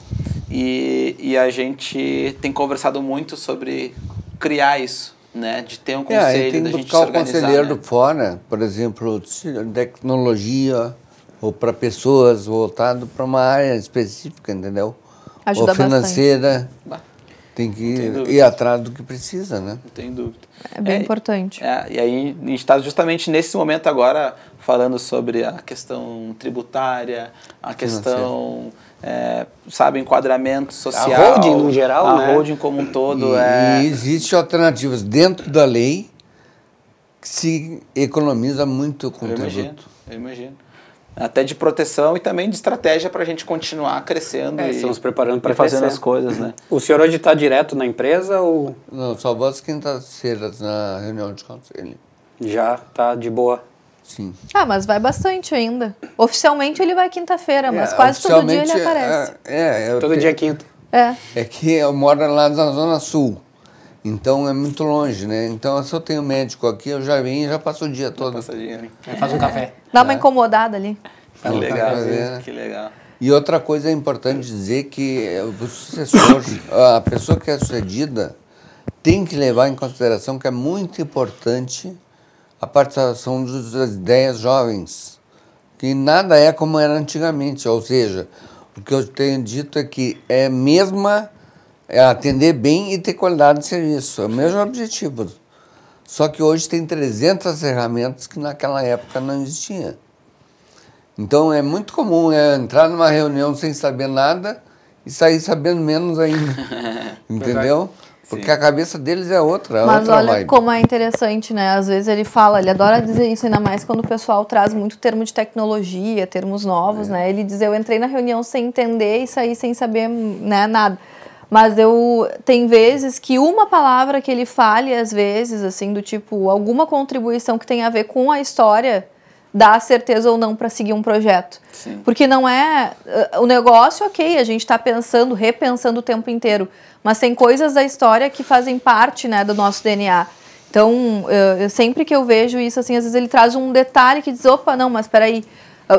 e, e a gente tem conversado muito sobre criar isso, né? De ter um conselho, é, da gente se organizar. Tem um conselheiro, né, fora, por exemplo, tecnologia ou para pessoas voltado para uma área específica, entendeu? Ajuda ou financeira. Bastante. Tem que ir, ir atrás do que precisa, né? Não tem dúvida. É bem é, importante. É, e aí a gente está justamente nesse momento agora falando sobre a questão tributária, a questão, é, sabe, enquadramento social. A holding no geral, a né? holding como um todo. E, é... e existem alternativas dentro da lei que se economiza muito com o tributo. Eu imagino. Até de proteção e também de estratégia para a gente continuar crescendo. É, e estamos preparando para fazendo as coisas, né? O senhor hoje está direto na empresa ou... Não, só vou às quintas-feiras na reunião de conselho. Já está de boa? Sim. Ah, mas vai bastante ainda. Oficialmente ele vai quinta-feira, mas é, quase todo dia ele aparece. É, é, é todo que, dia é quinta. É. É que eu moro lá na Zona Sul, então é muito longe, né? Então se eu tenho médico aqui, eu já vim e já passo o dia todo. Passa o dia, né? É, faz um café. Dá uma incomodada ali. Que legal, que legal. E outra coisa é importante dizer que o sucessor, a pessoa que é sucedida, tem que levar em consideração que é muito importante a participação das ideias jovens, que nada é como era antigamente. Ou seja, o que eu tenho dito é que é mesma é atender bem e ter qualidade de serviço, é o mesmo objetivo. Só que hoje tem trezentas ferramentas que naquela época não existia. Então é muito comum é, entrar numa reunião sem saber nada e sair sabendo menos ainda, entendeu? Porque a cabeça deles é outra. Mas outra olha vibe. Como é interessante, né? Às vezes ele fala, ele adora dizer isso, ainda mais quando o pessoal traz muito termo de tecnologia, termos novos, é. né? Ele diz, eu entrei na reunião sem entender e saí sem saber, né, nada. Mas eu, tem vezes que uma palavra que ele fale, às vezes, assim, do tipo, alguma contribuição que tem a ver com a história, dá certeza ou não para seguir um projeto. Sim. Porque não é... O negócio, ok, a gente está pensando, repensando o tempo inteiro, mas tem coisas da história que fazem parte, né, do nosso D N A. Então, eu, eu, sempre que eu vejo isso, assim, às vezes ele traz um detalhe que diz, opa, não, mas peraí.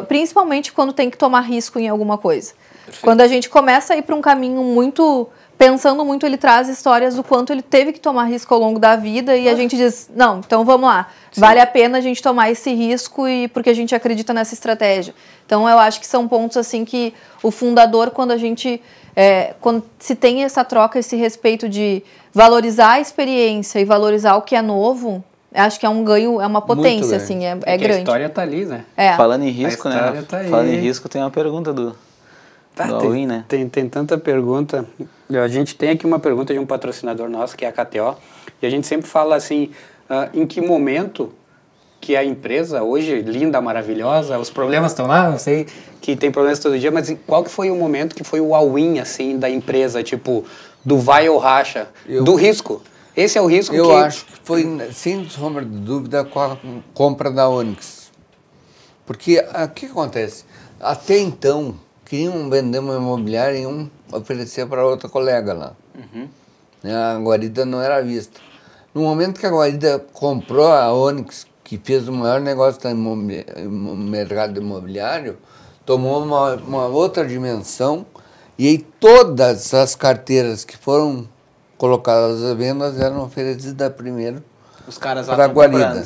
Principalmente quando tem que tomar risco em alguma coisa. Perfeito. Quando a gente começa a ir para um caminho muito... Pensando muito, ele traz histórias do quanto ele teve que tomar risco ao longo da vida e a gente diz, não, então vamos lá, sim, vale a pena a gente tomar esse risco e porque a gente acredita nessa estratégia. Então eu acho que são pontos assim que o fundador, quando a gente é, quando se tem essa troca, esse respeito de valorizar a experiência e valorizar o que é novo, acho que é um ganho, é uma potência, assim, é, é, é grande. A história tá ali, né? É. Falando em risco, né? Tá falando em risco, tem uma pergunta do... Tá, tem, né? tem, tem tanta pergunta. A gente tem aqui uma pergunta de um patrocinador nosso, que é a K T O, e a gente sempre fala assim, uh, em que momento que a empresa, hoje linda, maravilhosa, os problemas estão lá, eu sei que tem problemas todo dia, mas qual que foi o momento que foi o all-in, assim, da empresa, tipo, do vai ou racha, eu, do risco? Esse é o risco eu que... Eu acho que foi, sem sombra de dúvida, com a compra da Ônix. Porque o que acontece? Até então... Queriam vender uma imobiliária e um oferecer para outra colega lá. Uhum. A Guarida não era vista. No momento que a Guarida comprou a Ônix, que fez o maior negócio no mercado imobiliário, tomou uma, uma outra dimensão e aí todas as carteiras que foram colocadas à venda eram oferecidas primeiro Os caras para a Guarida.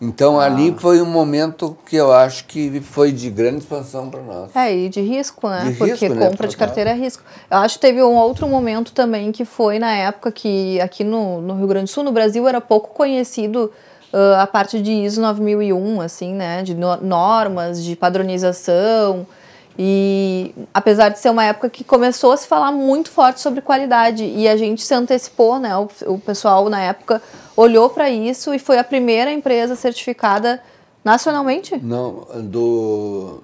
Então, ah. ali foi um momento que eu acho que foi de grande expansão para nós. É, e de risco, né? De Porque risco, né? compra de carteira é risco. Eu acho que teve um outro momento também que foi na época que aqui no, no Rio Grande do Sul, no Brasil, era pouco conhecido uh, a parte de ISO nove mil e um, assim, né? De no, normas, de padronização. E apesar de ser uma época que começou a se falar muito forte sobre qualidade e a gente se antecipou, né? O, o pessoal na época olhou para isso e foi a primeira empresa certificada Nacionalmente? Não, do,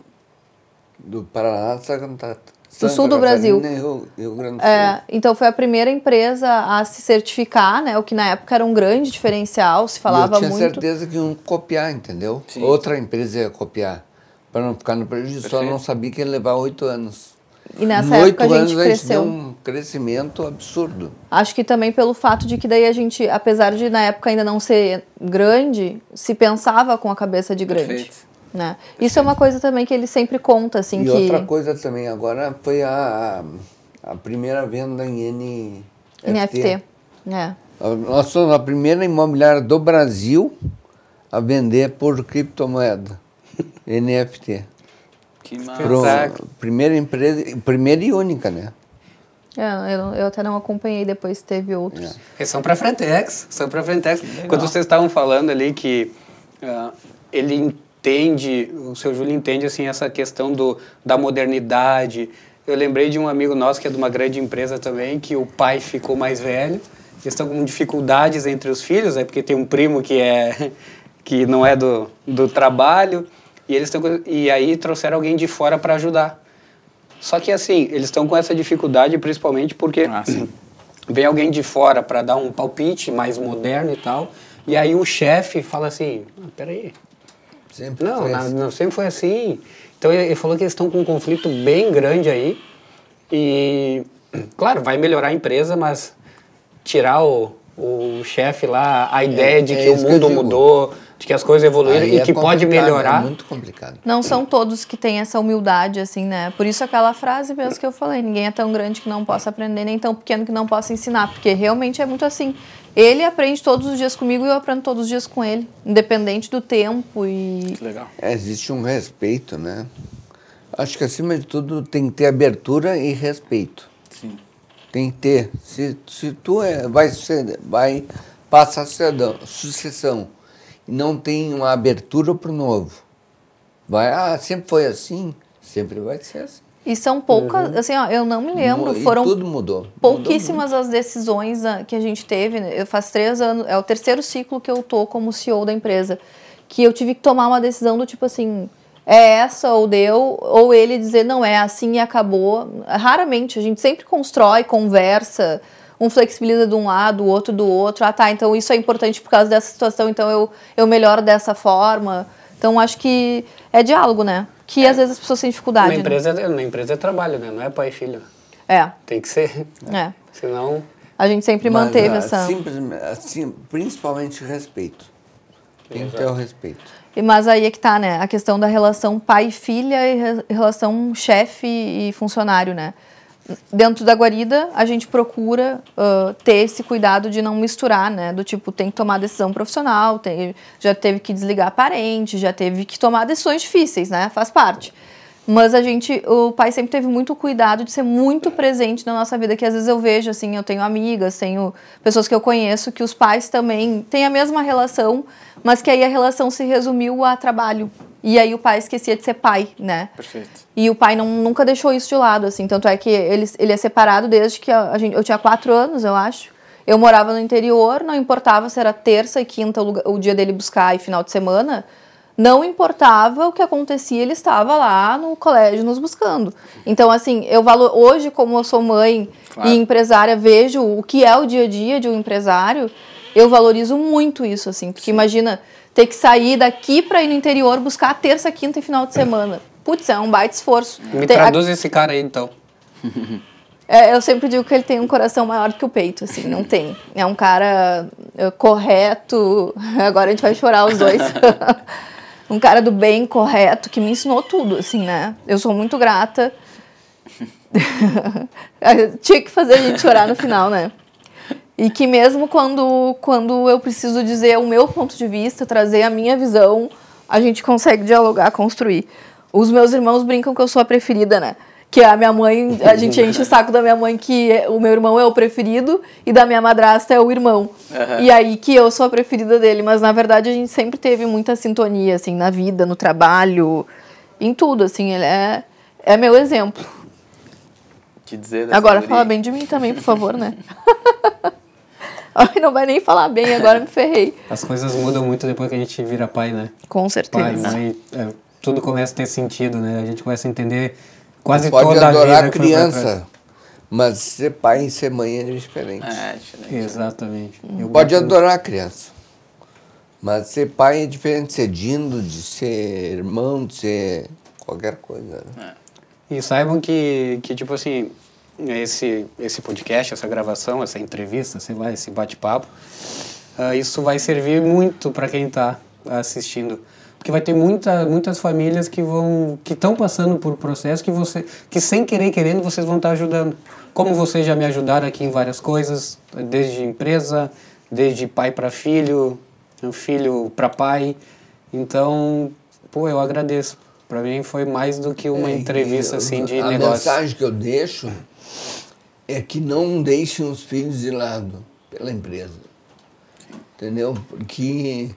do Paraná, Santa, Santa, do sul do Brasil. Rio, Rio Grande do Sul. É, então foi a primeira empresa a se certificar, né? O que na época era um grande diferencial, se falava muito. Eu tinha muito. certeza que iam copiar, entendeu? Sim. Outra empresa ia copiar, para não ficar no prejuízo. Perfeito. Só não sabia que ia levar oito anos. E nessa época a gente cresceu. Deu um crescimento absurdo. Acho que também pelo fato de que daí a gente, apesar de na época ainda não ser grande, se pensava com a cabeça de grande. Perfeito. Né? Perfeito. Isso é uma coisa também que ele sempre conta. Assim, e que... outra coisa também agora foi a, a primeira venda em N F T. É. Nós somos a primeira imobiliária do Brasil a vender por criptomoeda. N F T. Que massa. Primeira empresa, primeira e única, né? É, eu, eu até não acompanhei, depois teve outros. É. São para a Frentex, são para a Frentex. Quando vocês estavam falando ali que uh, ele entende, o seu Júlio entende assim, essa questão do, da modernidade. Eu lembrei de um amigo nosso que é de uma grande empresa também, que o pai ficou mais velho, eles estão com dificuldades entre os filhos, é porque tem um primo que, é, que não é do, do trabalho. E, eles tão, e aí trouxeram alguém de fora para ajudar. Só que assim, eles estão com essa dificuldade principalmente porque ah, vem alguém de fora para dar um palpite mais moderno e tal. E aí o chefe fala assim, ah, peraí, sempre não, foi na, assim. não, sempre foi assim. Então ele falou que eles estão com um conflito bem grande aí. E claro, vai melhorar a empresa, mas tirar o, o chefe lá, a ideia é, de que é o mundo que mudou... de que as coisas evoluíram e que pode melhorar. É muito complicado. Não são todos que têm essa humildade, assim, né? Por isso aquela frase mesmo que eu falei, ninguém é tão grande que não possa aprender, nem tão pequeno que não possa ensinar, porque realmente é muito assim. Ele aprende todos os dias comigo e eu aprendo todos os dias com ele, independente do tempo e... Que legal. É, existe um respeito, né? Acho que acima de tudo tem que ter abertura e respeito. Sim. Tem que ter. Se, se tu é, vai, vai passar sucessão, não tem uma abertura para o novo. Vai, ah, sempre foi assim, sempre vai ser assim. E são poucas, uhum. assim, ó, eu não me lembro, e foram tudo mudou. pouquíssimas mudou as decisões que a gente teve. Eu faz três anos, é o terceiro ciclo que eu tô como C E O da empresa, que eu tive que tomar uma decisão do tipo assim, é essa ou deu, ou ele dizer não é assim e acabou. Raramente, a gente sempre constrói, conversa, um flexibiliza de um lado, o outro do outro. Ah, tá, então isso é importante por causa dessa situação, então eu, eu melhoro dessa forma. Então, acho que é diálogo, né? Que, é. às vezes, as pessoas têm dificuldade. Uma empresa, né? Uma empresa é trabalho, né? Não é pai e filho. É. Tem que ser. É. Senão... A gente sempre Mas, manteve ah, essa... Simplesmente, assim, principalmente respeito. Tem que ter o respeito. Mas aí é que tá, né? A questão da relação pai e filha e re relação chefe e funcionário, né? Dentro da Guarida, a gente procura uh, ter esse cuidado de não misturar, né? Do tipo, tem que tomar decisão profissional, tem, já teve que desligar parente, já teve que tomar decisões difíceis, né? Faz parte. Mas a gente, o pai sempre teve muito cuidado de ser muito presente na nossa vida, que às vezes eu vejo, assim, eu tenho amigas, tenho pessoas que eu conheço, que os pais também têm a mesma relação, mas que aí a relação se resumiu a trabalho. E aí o pai esquecia de ser pai, né? Perfeito. E o pai não, nunca deixou isso de lado, assim. Tanto é que ele, ele é separado desde que a, a gente, eu tinha quatro anos, eu acho. Eu morava no interior, não importava se era terça e quinta o, lugar, o dia dele buscar e final de semana. Não importava o que acontecia, ele estava lá no colégio nos buscando. Então, assim, eu valor, hoje, como eu sou mãe claro. e empresária, vejo o que é o dia a dia de um empresário. Eu valorizo muito isso, assim. Porque Sim. imagina... ter que sair daqui para ir no interior buscar a terça, quinta e final de semana. Putz, é um baita esforço. Me tem, traduz a... esse cara aí, então. É, eu sempre digo que ele tem um coração maior que o peito, assim, não tem. É um cara é, correto, agora a gente vai chorar os dois. Um cara do bem, correto, que me ensinou tudo, assim, né? Eu sou muito grata. Tinha que fazer a gente chorar no final, né? E que mesmo quando, quando eu preciso dizer o meu ponto de vista, trazer a minha visão, a gente consegue dialogar, construir. Os meus irmãos brincam que eu sou a preferida, né? Que a minha mãe, a gente enche o saco da minha mãe que o meu irmão é o preferido e da minha madrasta é o irmão. Uhum. E aí que eu sou a preferida dele. Mas, na verdade, a gente sempre teve muita sintonia, assim, na vida, no trabalho, em tudo, assim. Ele é, é meu exemplo. Te dizer Agora, guria. fala bem de mim também, por favor, né? Ai, não vai nem falar bem, agora me ferrei. As coisas mudam muito depois que a gente vira pai, né? Com certeza. Pai, mãe, é, tudo começa a ter sentido, né? A gente começa a entender quase toda a vida. Pode adorar a criança, mas ser pai e ser mãe é diferente. É, é diferente. Exatamente. Hum. Pode adorar a criança, mas ser pai é diferente de ser dindo, de ser irmão, de ser qualquer coisa. Né? É. E saibam que, que tipo assim... Esse, esse podcast, essa gravação, essa entrevista, sei lá, esse bate-papo, uh, isso vai servir muito para quem está assistindo. Porque vai ter muita, muitas famílias que vão, que estão passando por processo que, você, que sem querer querendo vocês vão estar ajudando. Como vocês já me ajudaram aqui em várias coisas, desde empresa, desde pai para filho, filho para pai. Então, pô, eu agradeço. Para mim foi mais do que uma é, entrevista eu, assim, de a negócio. A mensagem que eu deixo... é que não deixem os filhos de lado pela empresa, entendeu? Porque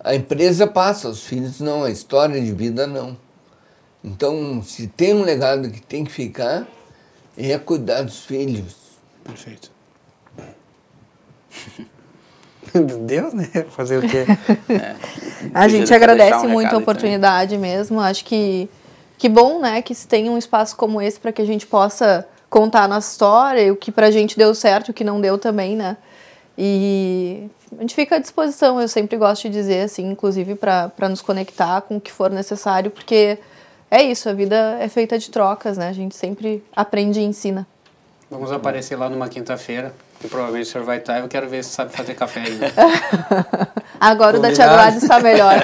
a empresa passa, os filhos não, a história de vida não. Então, se tem um legado que tem que ficar, é cuidar dos filhos. Perfeito. Meu Deus, né? Fazer o quê? É. A gente agradece muito a oportunidade mesmo. Acho que, que bom, né, que se tenha um espaço como esse para que a gente possa... contar a nossa história, o que pra gente deu certo, o que não deu também, né? E a gente fica à disposição, eu sempre gosto de dizer, assim, inclusive pra, pra nos conectar com o que for necessário, porque é isso, a vida é feita de trocas, né? A gente sempre aprende e ensina. Vamos aparecer lá numa quinta-feira, que provavelmente o senhor vai estar, eu quero ver se sabe fazer café ainda. Agora combinado. O da Tia Gladys está melhor.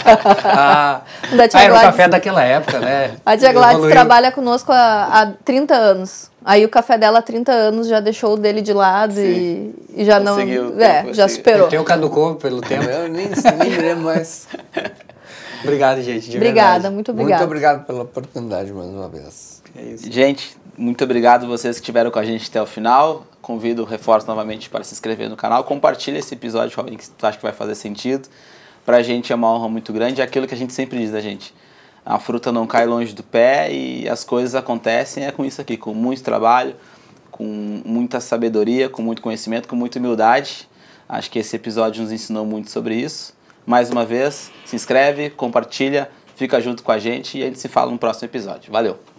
Ah, da Tia ah, era Gladys, o café daquela época, né? A Tia Gladys evoluiu. Trabalha conosco há, há trinta anos. Aí o café dela há trinta anos já deixou o dele de lado e, e já conseguiu, não... É, já superou. O teu caducou pelo tempo. Eu nem sei mais. Obrigado, gente. De obrigada, verdade. Muito obrigada. Muito obrigado pela oportunidade mais uma vez. É isso. Gente, muito obrigado a vocês que estiveram com a gente até o final. Convido, reforço novamente para se inscrever no canal. Compartilha esse episódio com alguém que tu acha que vai fazer sentido. Pra gente é uma honra muito grande. É aquilo que a gente sempre diz, né, gente? A fruta não cai longe do pé e as coisas acontecem é com isso aqui. Com muito trabalho, com muita sabedoria, com muito conhecimento, com muita humildade. Acho que esse episódio nos ensinou muito sobre isso. Mais uma vez, se inscreve, compartilha, fica junto com a gente e a gente se fala no próximo episódio. Valeu!